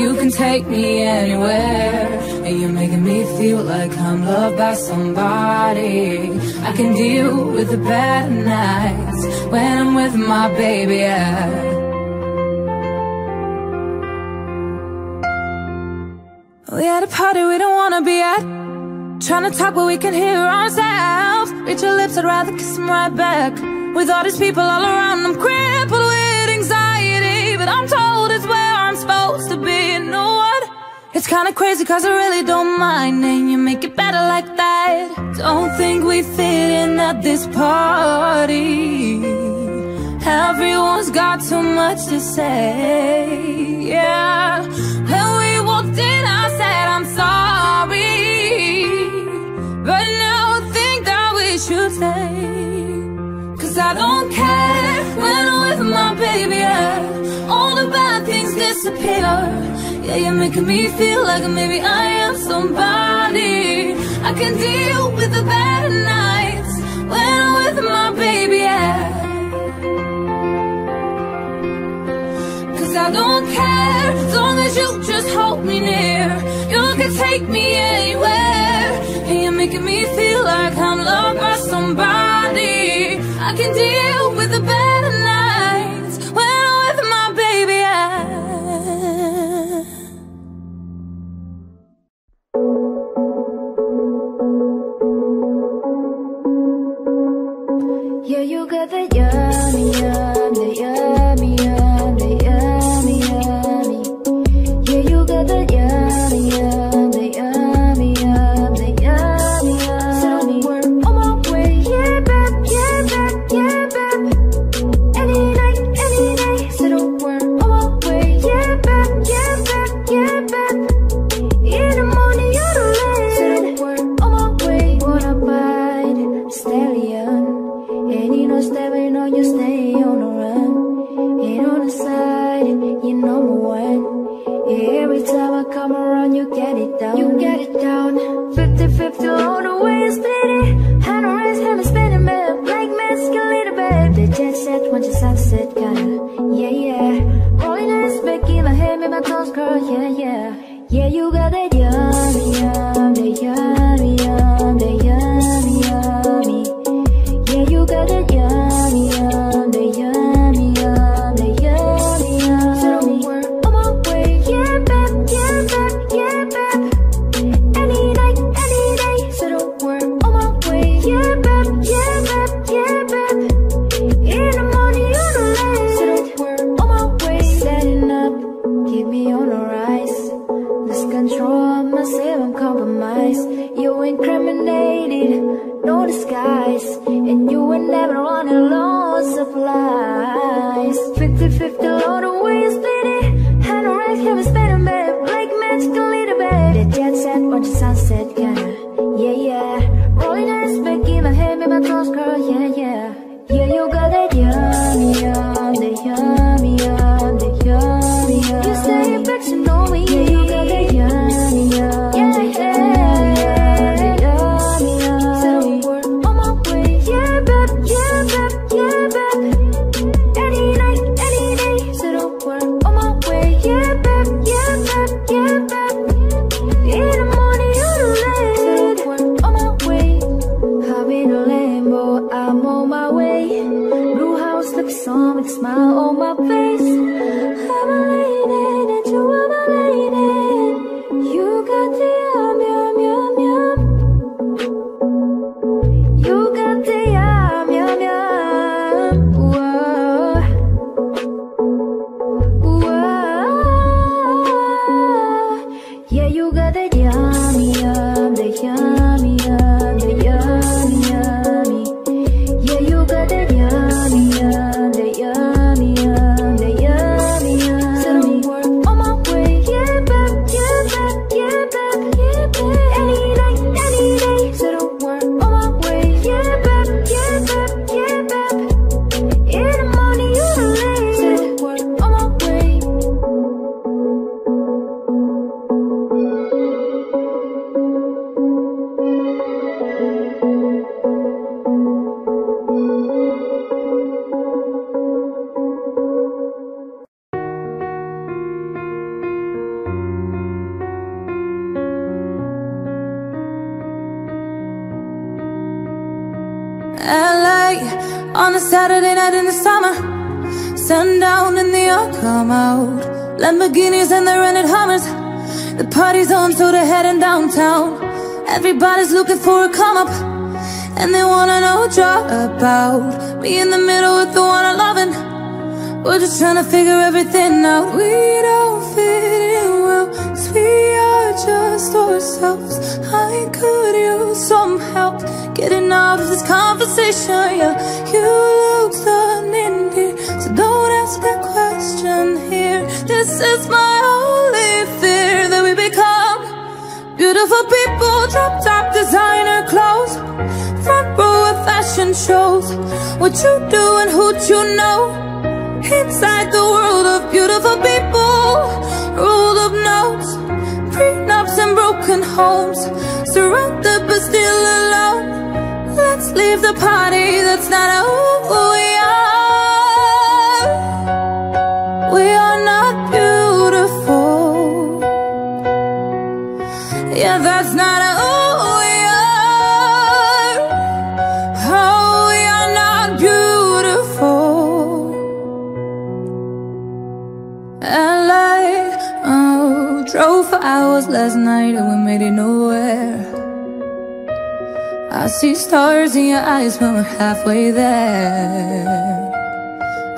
You can take me anywhere. And you're making me feel like I'm loved by somebody. I can deal with the bad nights when I'm with my baby, yeah. We at a party we don't wanna be at. Trying to talk but we can hear ourselves. Reach your lips, I'd rather kiss them right back. With all these people all around, I'm crippled with anxiety. But I'm told it's where I'm supposed to be, you know what? It's kinda crazy cause I really don't mind, and you make it better like that. Don't think we fit in at this party. Everyone's got too much to say, yeah. When we walked in I said I'm sorry, but now I think that we should stay. Cause I don't care when I'm with my baby, yeah. All the bad things disappear. Yeah, you're making me feel like maybe I am somebody. I can deal with the bad nights when I'm with my baby, yeah. Cause I don't care as long as you just hold me near. You can take me anywhere. And you're making me feel like I'm loved by somebody. I can deal with the bad nights when I'm with my baby, yeah. Everybody's looking for a come up, and they wanna know what you're about. Me in the middle with the one I lovin'. We're just trying to figure everything out. We don't fit in well, 'cause we are yourself. I could use some help getting out of this conversation. Yeah, you looked in here, so don't ask that question here. This is my only fear, that we become beautiful people, drop-top designer clothes, front row of fashion shows. What you do and who you know, inside the world of beautiful people, rule of notes, prenups and broken homes, surrounded but still alone. Let's leave the party, that's not who we are. We are not beautiful. Yeah, that's not who we are. Oh, we are not beautiful. LA, oh, drove for hours last night and we made it nowhere. I see stars in your eyes when we're halfway there.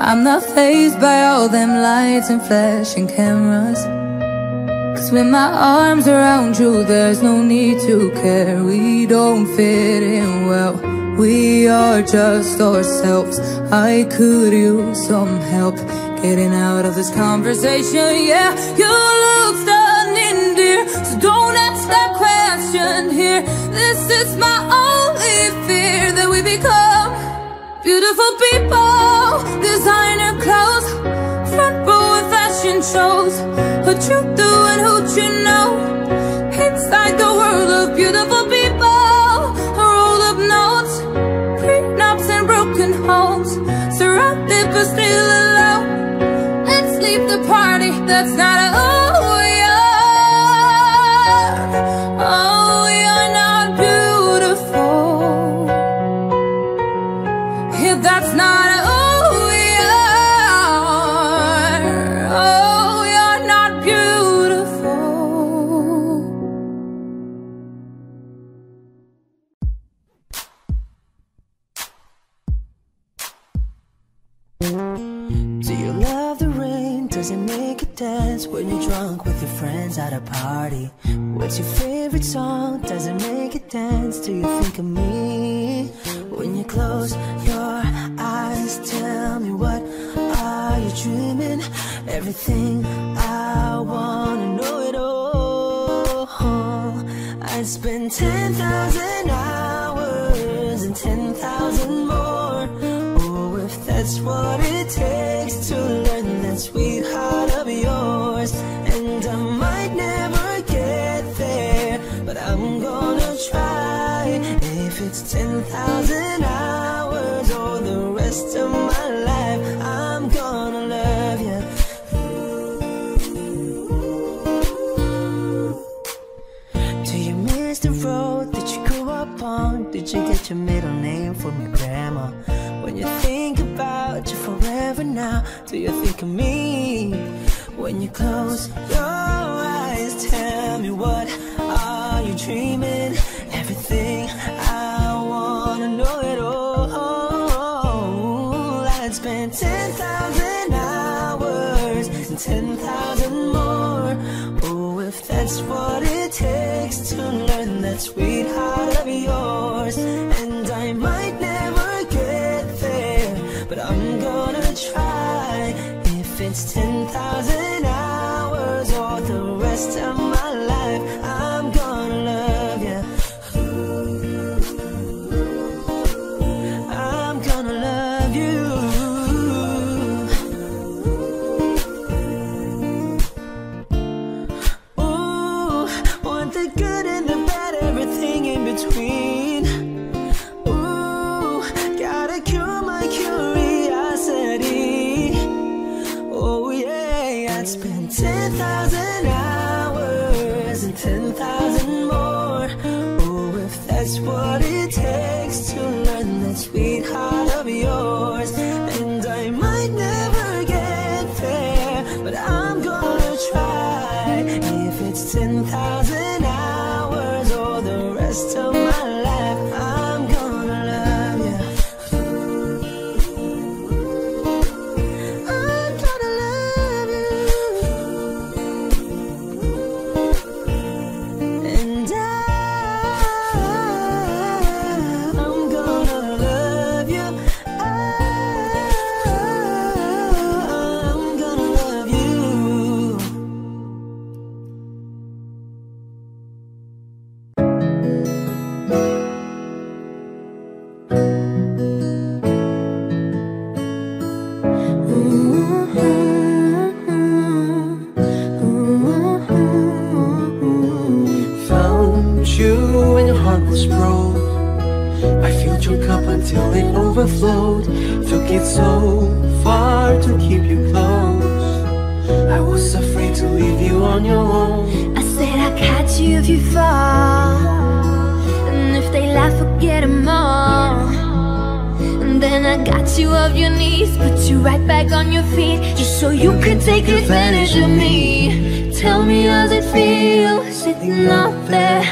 I'm not fazed by all them lights and flashing cameras, 'cause with my arms around you there's no need to care. We don't fit in well, we are just ourselves. I could use some help getting out of this conversation. Yeah, you look stunning, dear, so don't ask that question here. This is my only fear, that we become beautiful people, designer clothes, front row of fashion shows. What you do and who you know, inside the world of beautiful people, a roll of notes, prenups and broken homes, surrounded but still alone. Leave the party, that's not who we are. Oh, we are not beautiful. Yeah, that's not who we are. Oh, we are not beautiful. Do you love the rain? Does it make you dance when you're drunk with your friends at a party? What's your favorite song? Does it make you dance? Do you think of me? When you close your eyes, tell me, what are you dreaming? Everything I wanna know it all. I'd spend 10,000 hours and 10,000 more. Oh, if that's what it takes to learn that sweetheart of yours. And I might never get there, but I'm gonna try. If it's 10,000 hours or the rest of my life, I'm gonna love you. Do you miss the road that you grew up on? Did you get your middle name from your grandma? When you think about you forever now, do you think of me? When you close your eyes, tell me, what are you dreaming? Everything I wanna know it all. I'd spend 10,000 hours and 10,000 more. Oh, if that's what it takes to learn that sweetheart of yours. And I might never but I'm gonna try. If it's 10,000 hours or the rest of my life, I'm gonna love you. I'm gonna love you. Ooh, want the good and the bad, everything in between. Ooh, gotta cure my curiosity. 10,000 hours and 10,000 more. Oh, if that's what it takes to learn that sweetheart of yours. And I might never get there, but I'm gonna try. If it's 10,000 hours or the rest of my life, I'm gonna love you. I'm gonna love you. this road. I filled your cup until it overflowed. Took it so far to keep you close. I was afraid to leave you on your own. I said I'll catch you if you fall, and if they laugh, forget them all. And then I got you off your knees, put you right back on your feet, just so you could take advantage of me. Tell me, how's it feel sitting up there,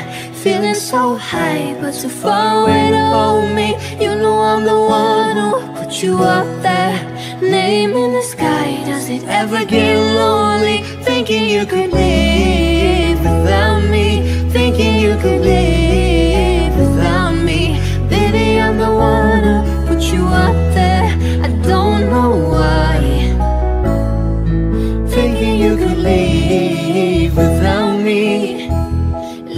feeling so high but so far away to hold me? You know I'm the one who put you up there, name in the sky. Does it ever get lonely, thinking you could live without me, thinking you could live without me? Baby, I'm the one who put you up there, I don't know why, thinking you could live without me,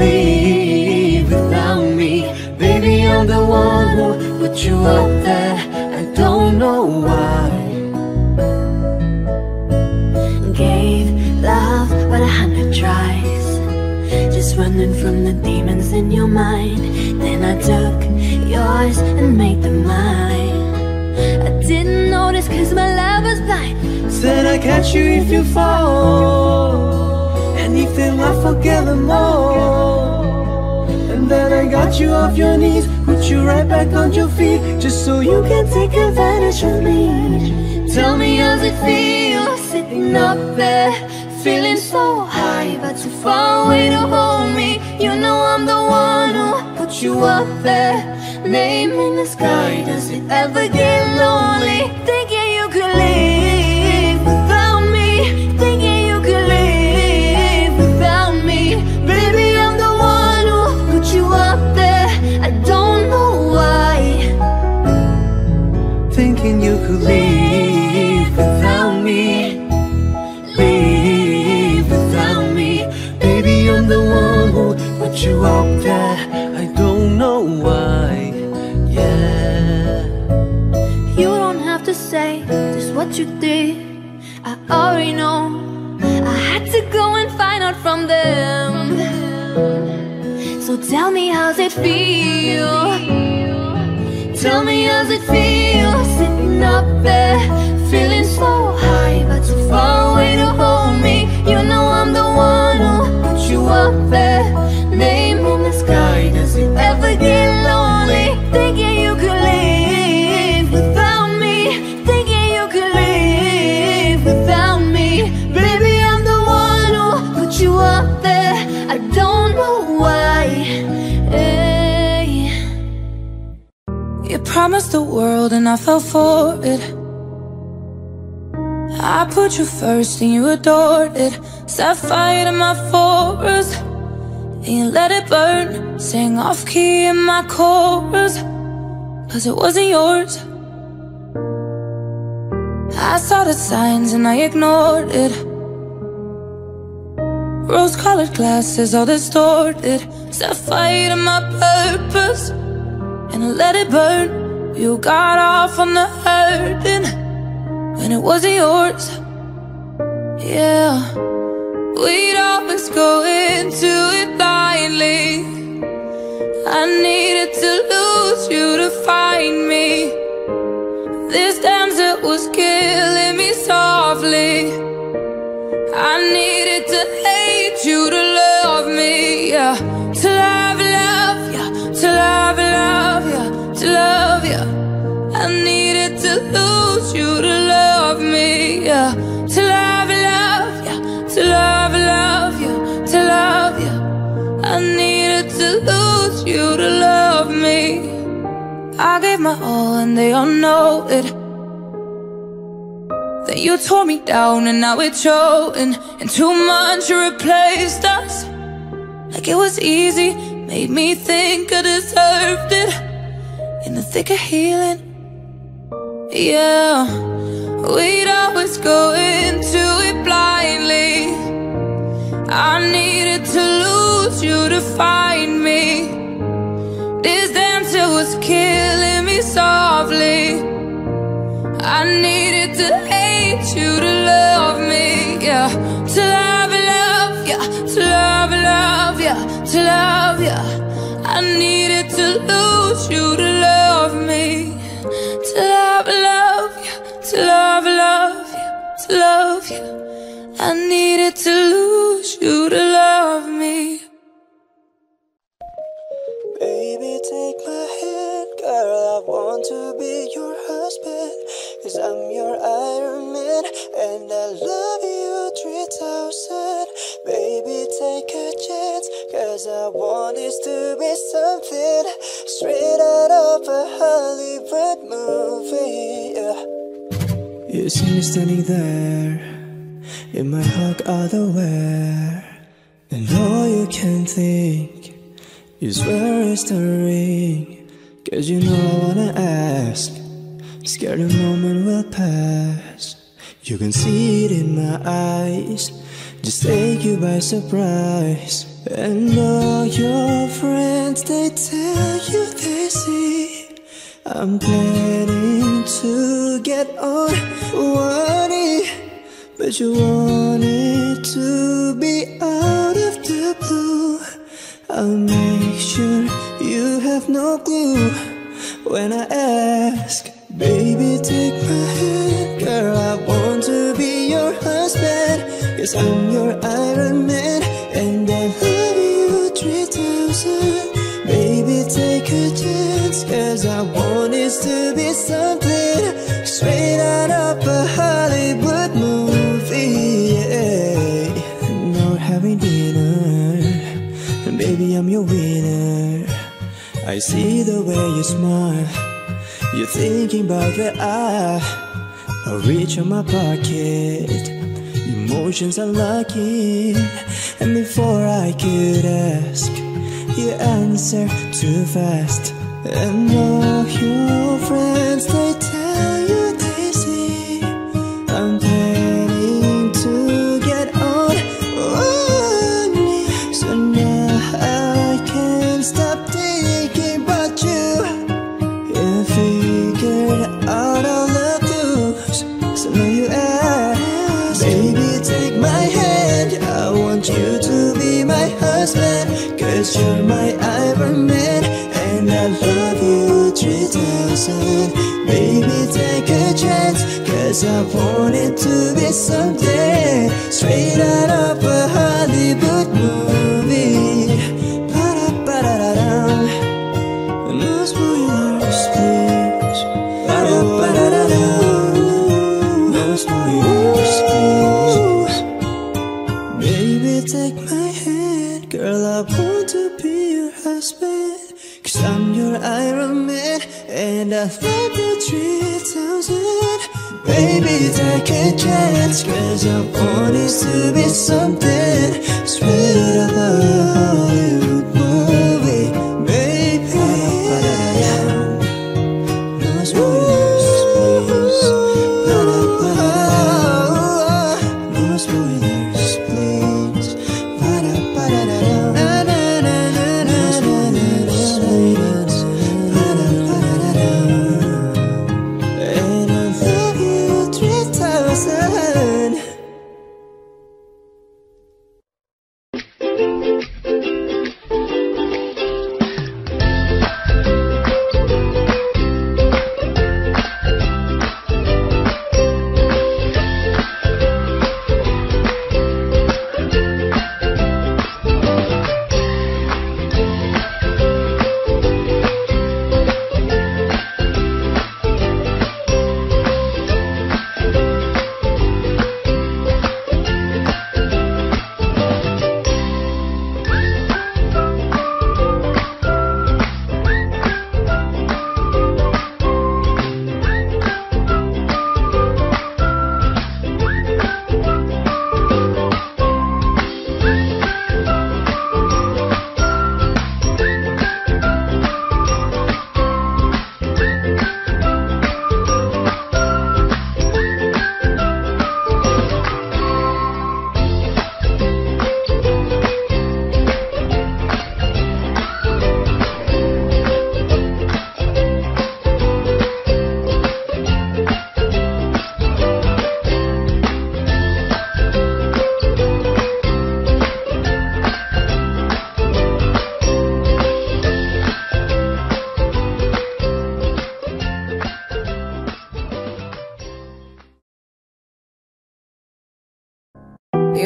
live without me. Baby, I'm the one who put you up there, I don't know why. Gave love but 100 tries, just running from the demons in your mind. Then I took yours and made them mine. I didn't notice cause my love was blind. Said I'd catch you if you fall, and if they laugh, forget them all. And then I got you off your knees, put you right back on your feet, just so you can take advantage of me. Tell me, how's it feel sitting up there, feeling so high but too far away to hold me? You know I'm the one who put you up there, name in the sky. Does it ever get lonely, thinking you could live without me, thinking you could live without me? Baby, I'm the one who put you up there, I don't know why, thinking you could live without me, put you up there, I don't know why, yeah. You don't have to say just what you did, I already know. I had to go and find out from them. So tell me, how's it feel? Tell me, how's it feel sitting up there, feeling so high but so far away to hold me? You know I'm the one who put you up there, name in the sky. Does it ever get lonely, thinking you could live without me, thinking you could live without me? Baby, I'm the one who put you up there, I don't know why, hey. You promised the world and I fell for it. I put you first and you adored it. Set fire to my forest and you let it burn. Sang off key in my chorus, cause it wasn't yours. I saw the signs and I ignored it. Rose-colored glasses all distorted. Set fire to my purpose and I let it burn. You got off on the hurting when it wasn't yours. Yeah, we'd always go into it blindly. I needed to lose you to find me. This dancer was killing me softly. I needed to hate you to love me, yeah. To love, yeah. To love, yeah. To love, yeah. I needed to lose you to love me, yeah. To love, yeah. To love, yeah. To love, yeah. I needed to lose you to love me. I gave my all and they all know it. Then you tore me down and now we're showing. In 2 months you replaced us like it was easy. Made me think I deserved it in the thick of healing. Yeah, we'd always go into it blindly. I needed to lose you to find me. This dancer was killing me softly. I needed to hate you to love me, yeah. To love, yeah. To love, yeah. To love, yeah. I I needed to lose you to love me. Till I love you, till I love you, till I love you. I needed to lose you to love me. Baby, take my hand, girl, I want to be your husband. 'Cause I'm your Iron Man, and I love you 3,000. Baby, take a chance, 'cause I want this to be something straight out of a Hollywood movie, yeah. You see me standing there, in my hug outerwear, and all you can think is where is the ring. 'Cause you know I wanna ask, scared the moment will pass. You can see it in my eyes, just take you by surprise. And all your friends, they tell you they see I'm planning to get on one knee. But you want it to be out of the blue. I'll make sure you have no clue when I ask. Baby, take my hand, girl, I want to be your husband. 'Cause I'm your Iron Man, and I love you 3,000. Baby, take a chance, 'cause I want this to be something straight out of a Hollywood movie, yeah. Now we're having dinner, and baby, I'm your winner. I see the way you smile, you're thinking about where I reach in my pocket. Emotions are locking, and before I could ask, you answer too fast. And all your friends, they tell you they see I'm planning to get on one knee. So now I can't stop thinking about you. You figured out all the clues, so now you ask. Baby, take my hand, I want you to be my husband. 'Cause you're my Iron Man, and I love you 3,000. Baby, take a chance, 'cause I want it to be someday straight out of a Hollywood movie. Baby, take my hand, girl, I want to be your husband. 'Cause I'm your Iron Man, and I love you 3,000. Baby, take a chance, 'cause I want it to be something straight out of a Hollywood movie.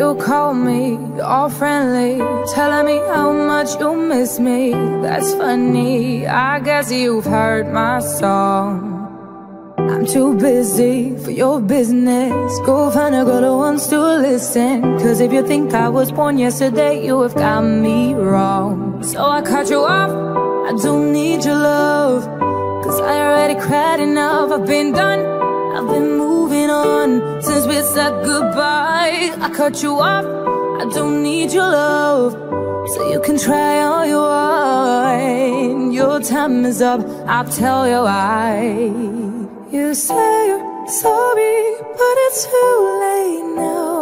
You call me all friendly, telling me how much you miss me. That's funny, I guess you've heard my song. I'm too busy for your business. Go find a girl who wants to listen. Cause if you think I was born yesterday, you have got me wrong. So I cut you off, I don't need your love. Cause I already cried enough, I've been done, I've been moving on. Since we said goodbye, I cut you off, I don't need your love. So you can try all you want, your time is up, I'll tell you why. You say you're sorry, but it's too late now.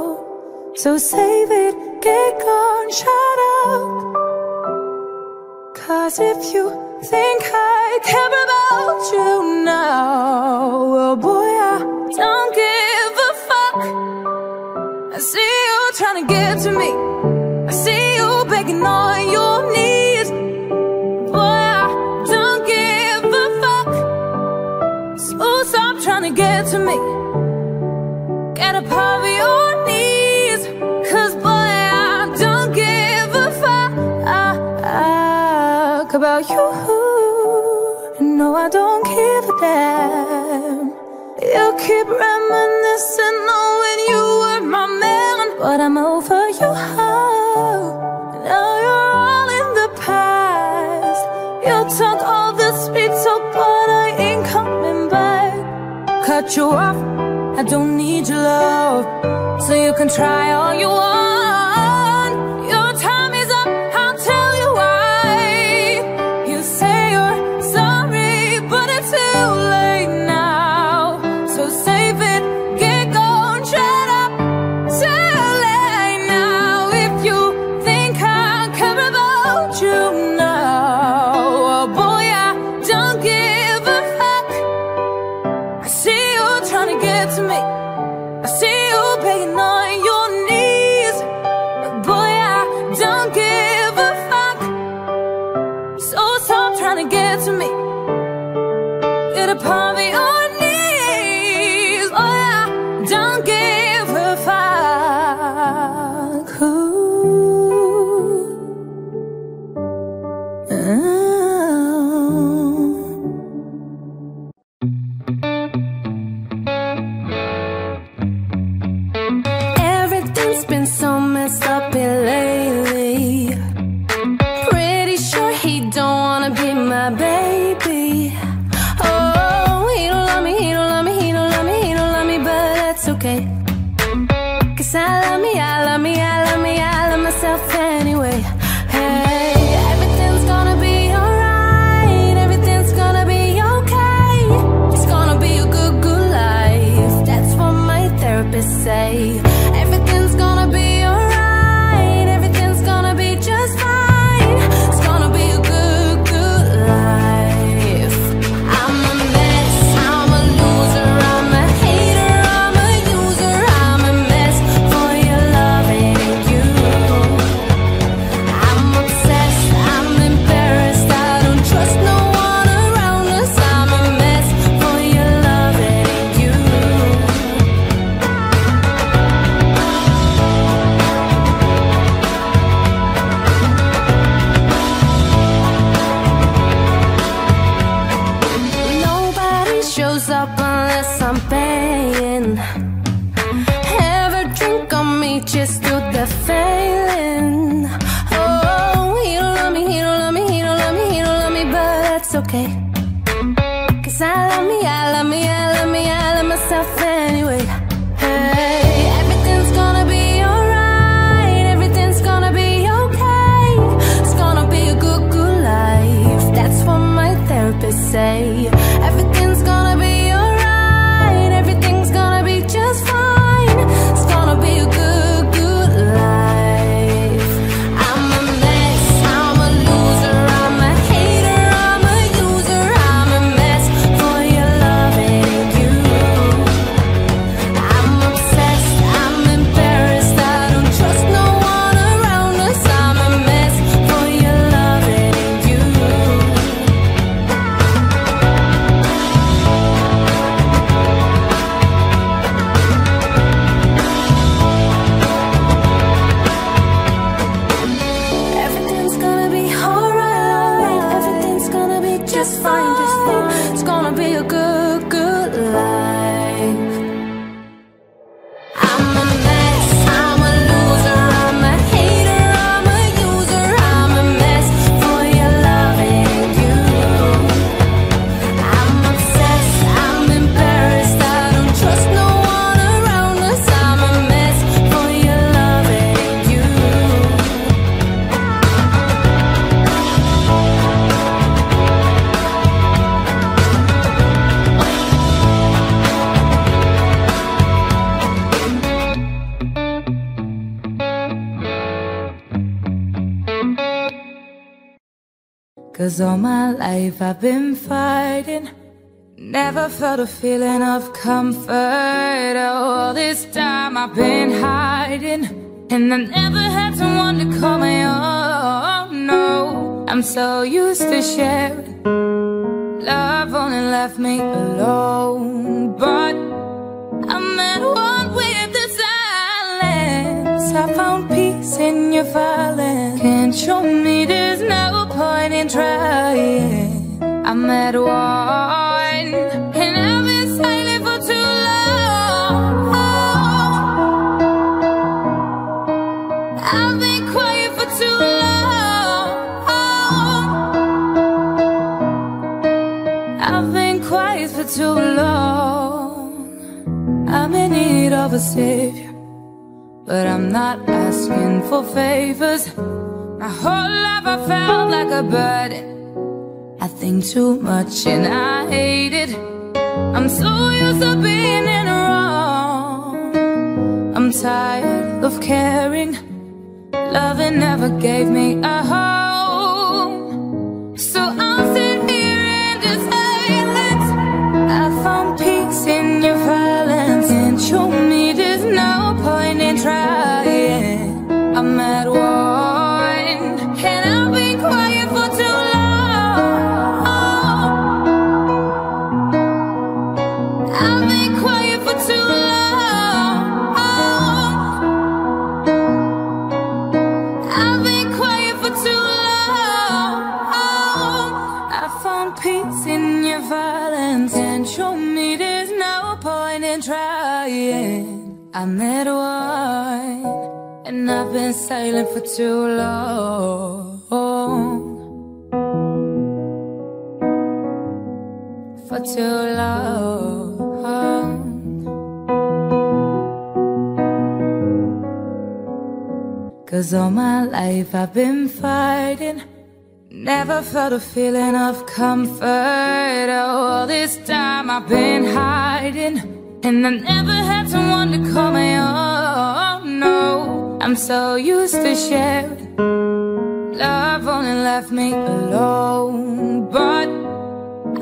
So save it, get gone, shut up. Cause if you think I care about you now, oh boy, I don't give a fuck. I see you trying to get to me, I see you begging on your knees. Boy, I don't give a fuck. So stop trying to get to me. Get up off your knees. Cause boy, I don't give a fuck about you. No, I don't give a damn. You keep reminiscing on when you were my man. But I'm over you. Took all the streets up, but I ain't coming back. Cut you off, I don't need your love. So you can try all you want, your time is up, I'll tell you why. You say you're sorry, but it's too late now. So save it, get gone, shut up. Too late now. If you think I care about you, Cause all my life I've been fighting, never felt a feeling of comfort. All this time I've been hiding, and I never had someone to call my own. No, I'm so used to sharing. Love only left me alone, but I'm at one with the silence. I found peace in your violence. Can't show me there's no point in trying. I'm at one, and I've been silent for too long. I've been quiet for too long. I've been quiet for too long. I'm in need of a savior, but I'm not asking for favors. My whole life I felt like a burden. I think too much and I hate it. I'm so used to being in the wrong. I'm tired of caring. Loving never gave me a home. So I'm sitting here in the silence. I found peace in your violence, and show me there's no point in trying. I'm at war. I'm at one, and I've been silent for too long. For too long. Cause all my life I've been fighting, never felt a feeling of comfort. All this time I've been hiding, and I never had someone to call my own. No, I'm so used to sharing. Love only left me alone, but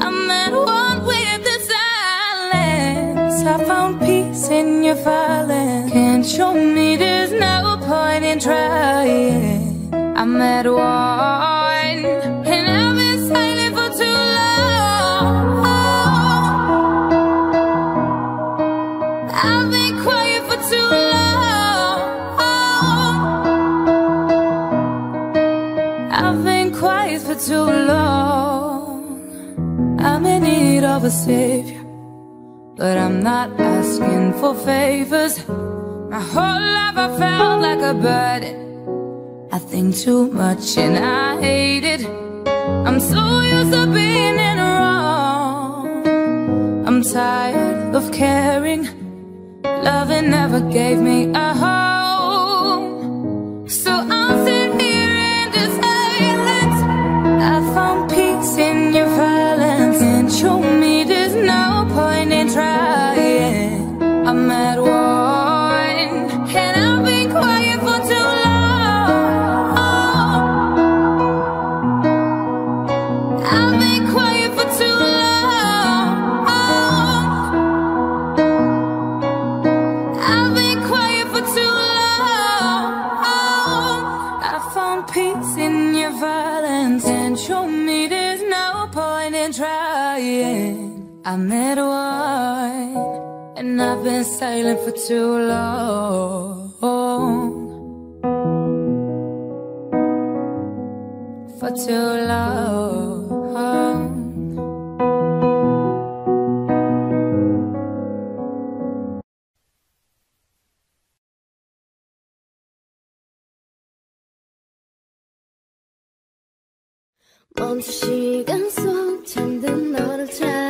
I'm at one with the silence. I found peace in your violence. Can't show me there's no point in trying. I'm at one, and I've been silent for too long. I've been quiet for too long. I've been quiet for too long. I'm in need of a savior, but I'm not asking for favors. My whole life I felt like a burden. I think too much and I hate it. I'm so used to being in the wrong. I'm tired of caring. Loving never gave me a home. So I'm sitting here in the silence. I found peace in your violence, and show me there's no point in trying. I'm at one, and I've been quiet for too long. I've been quiet for too long. I'm at one, and I've been silent for too long. For too long. 멈춘 시간 속 잠든 너를 찾아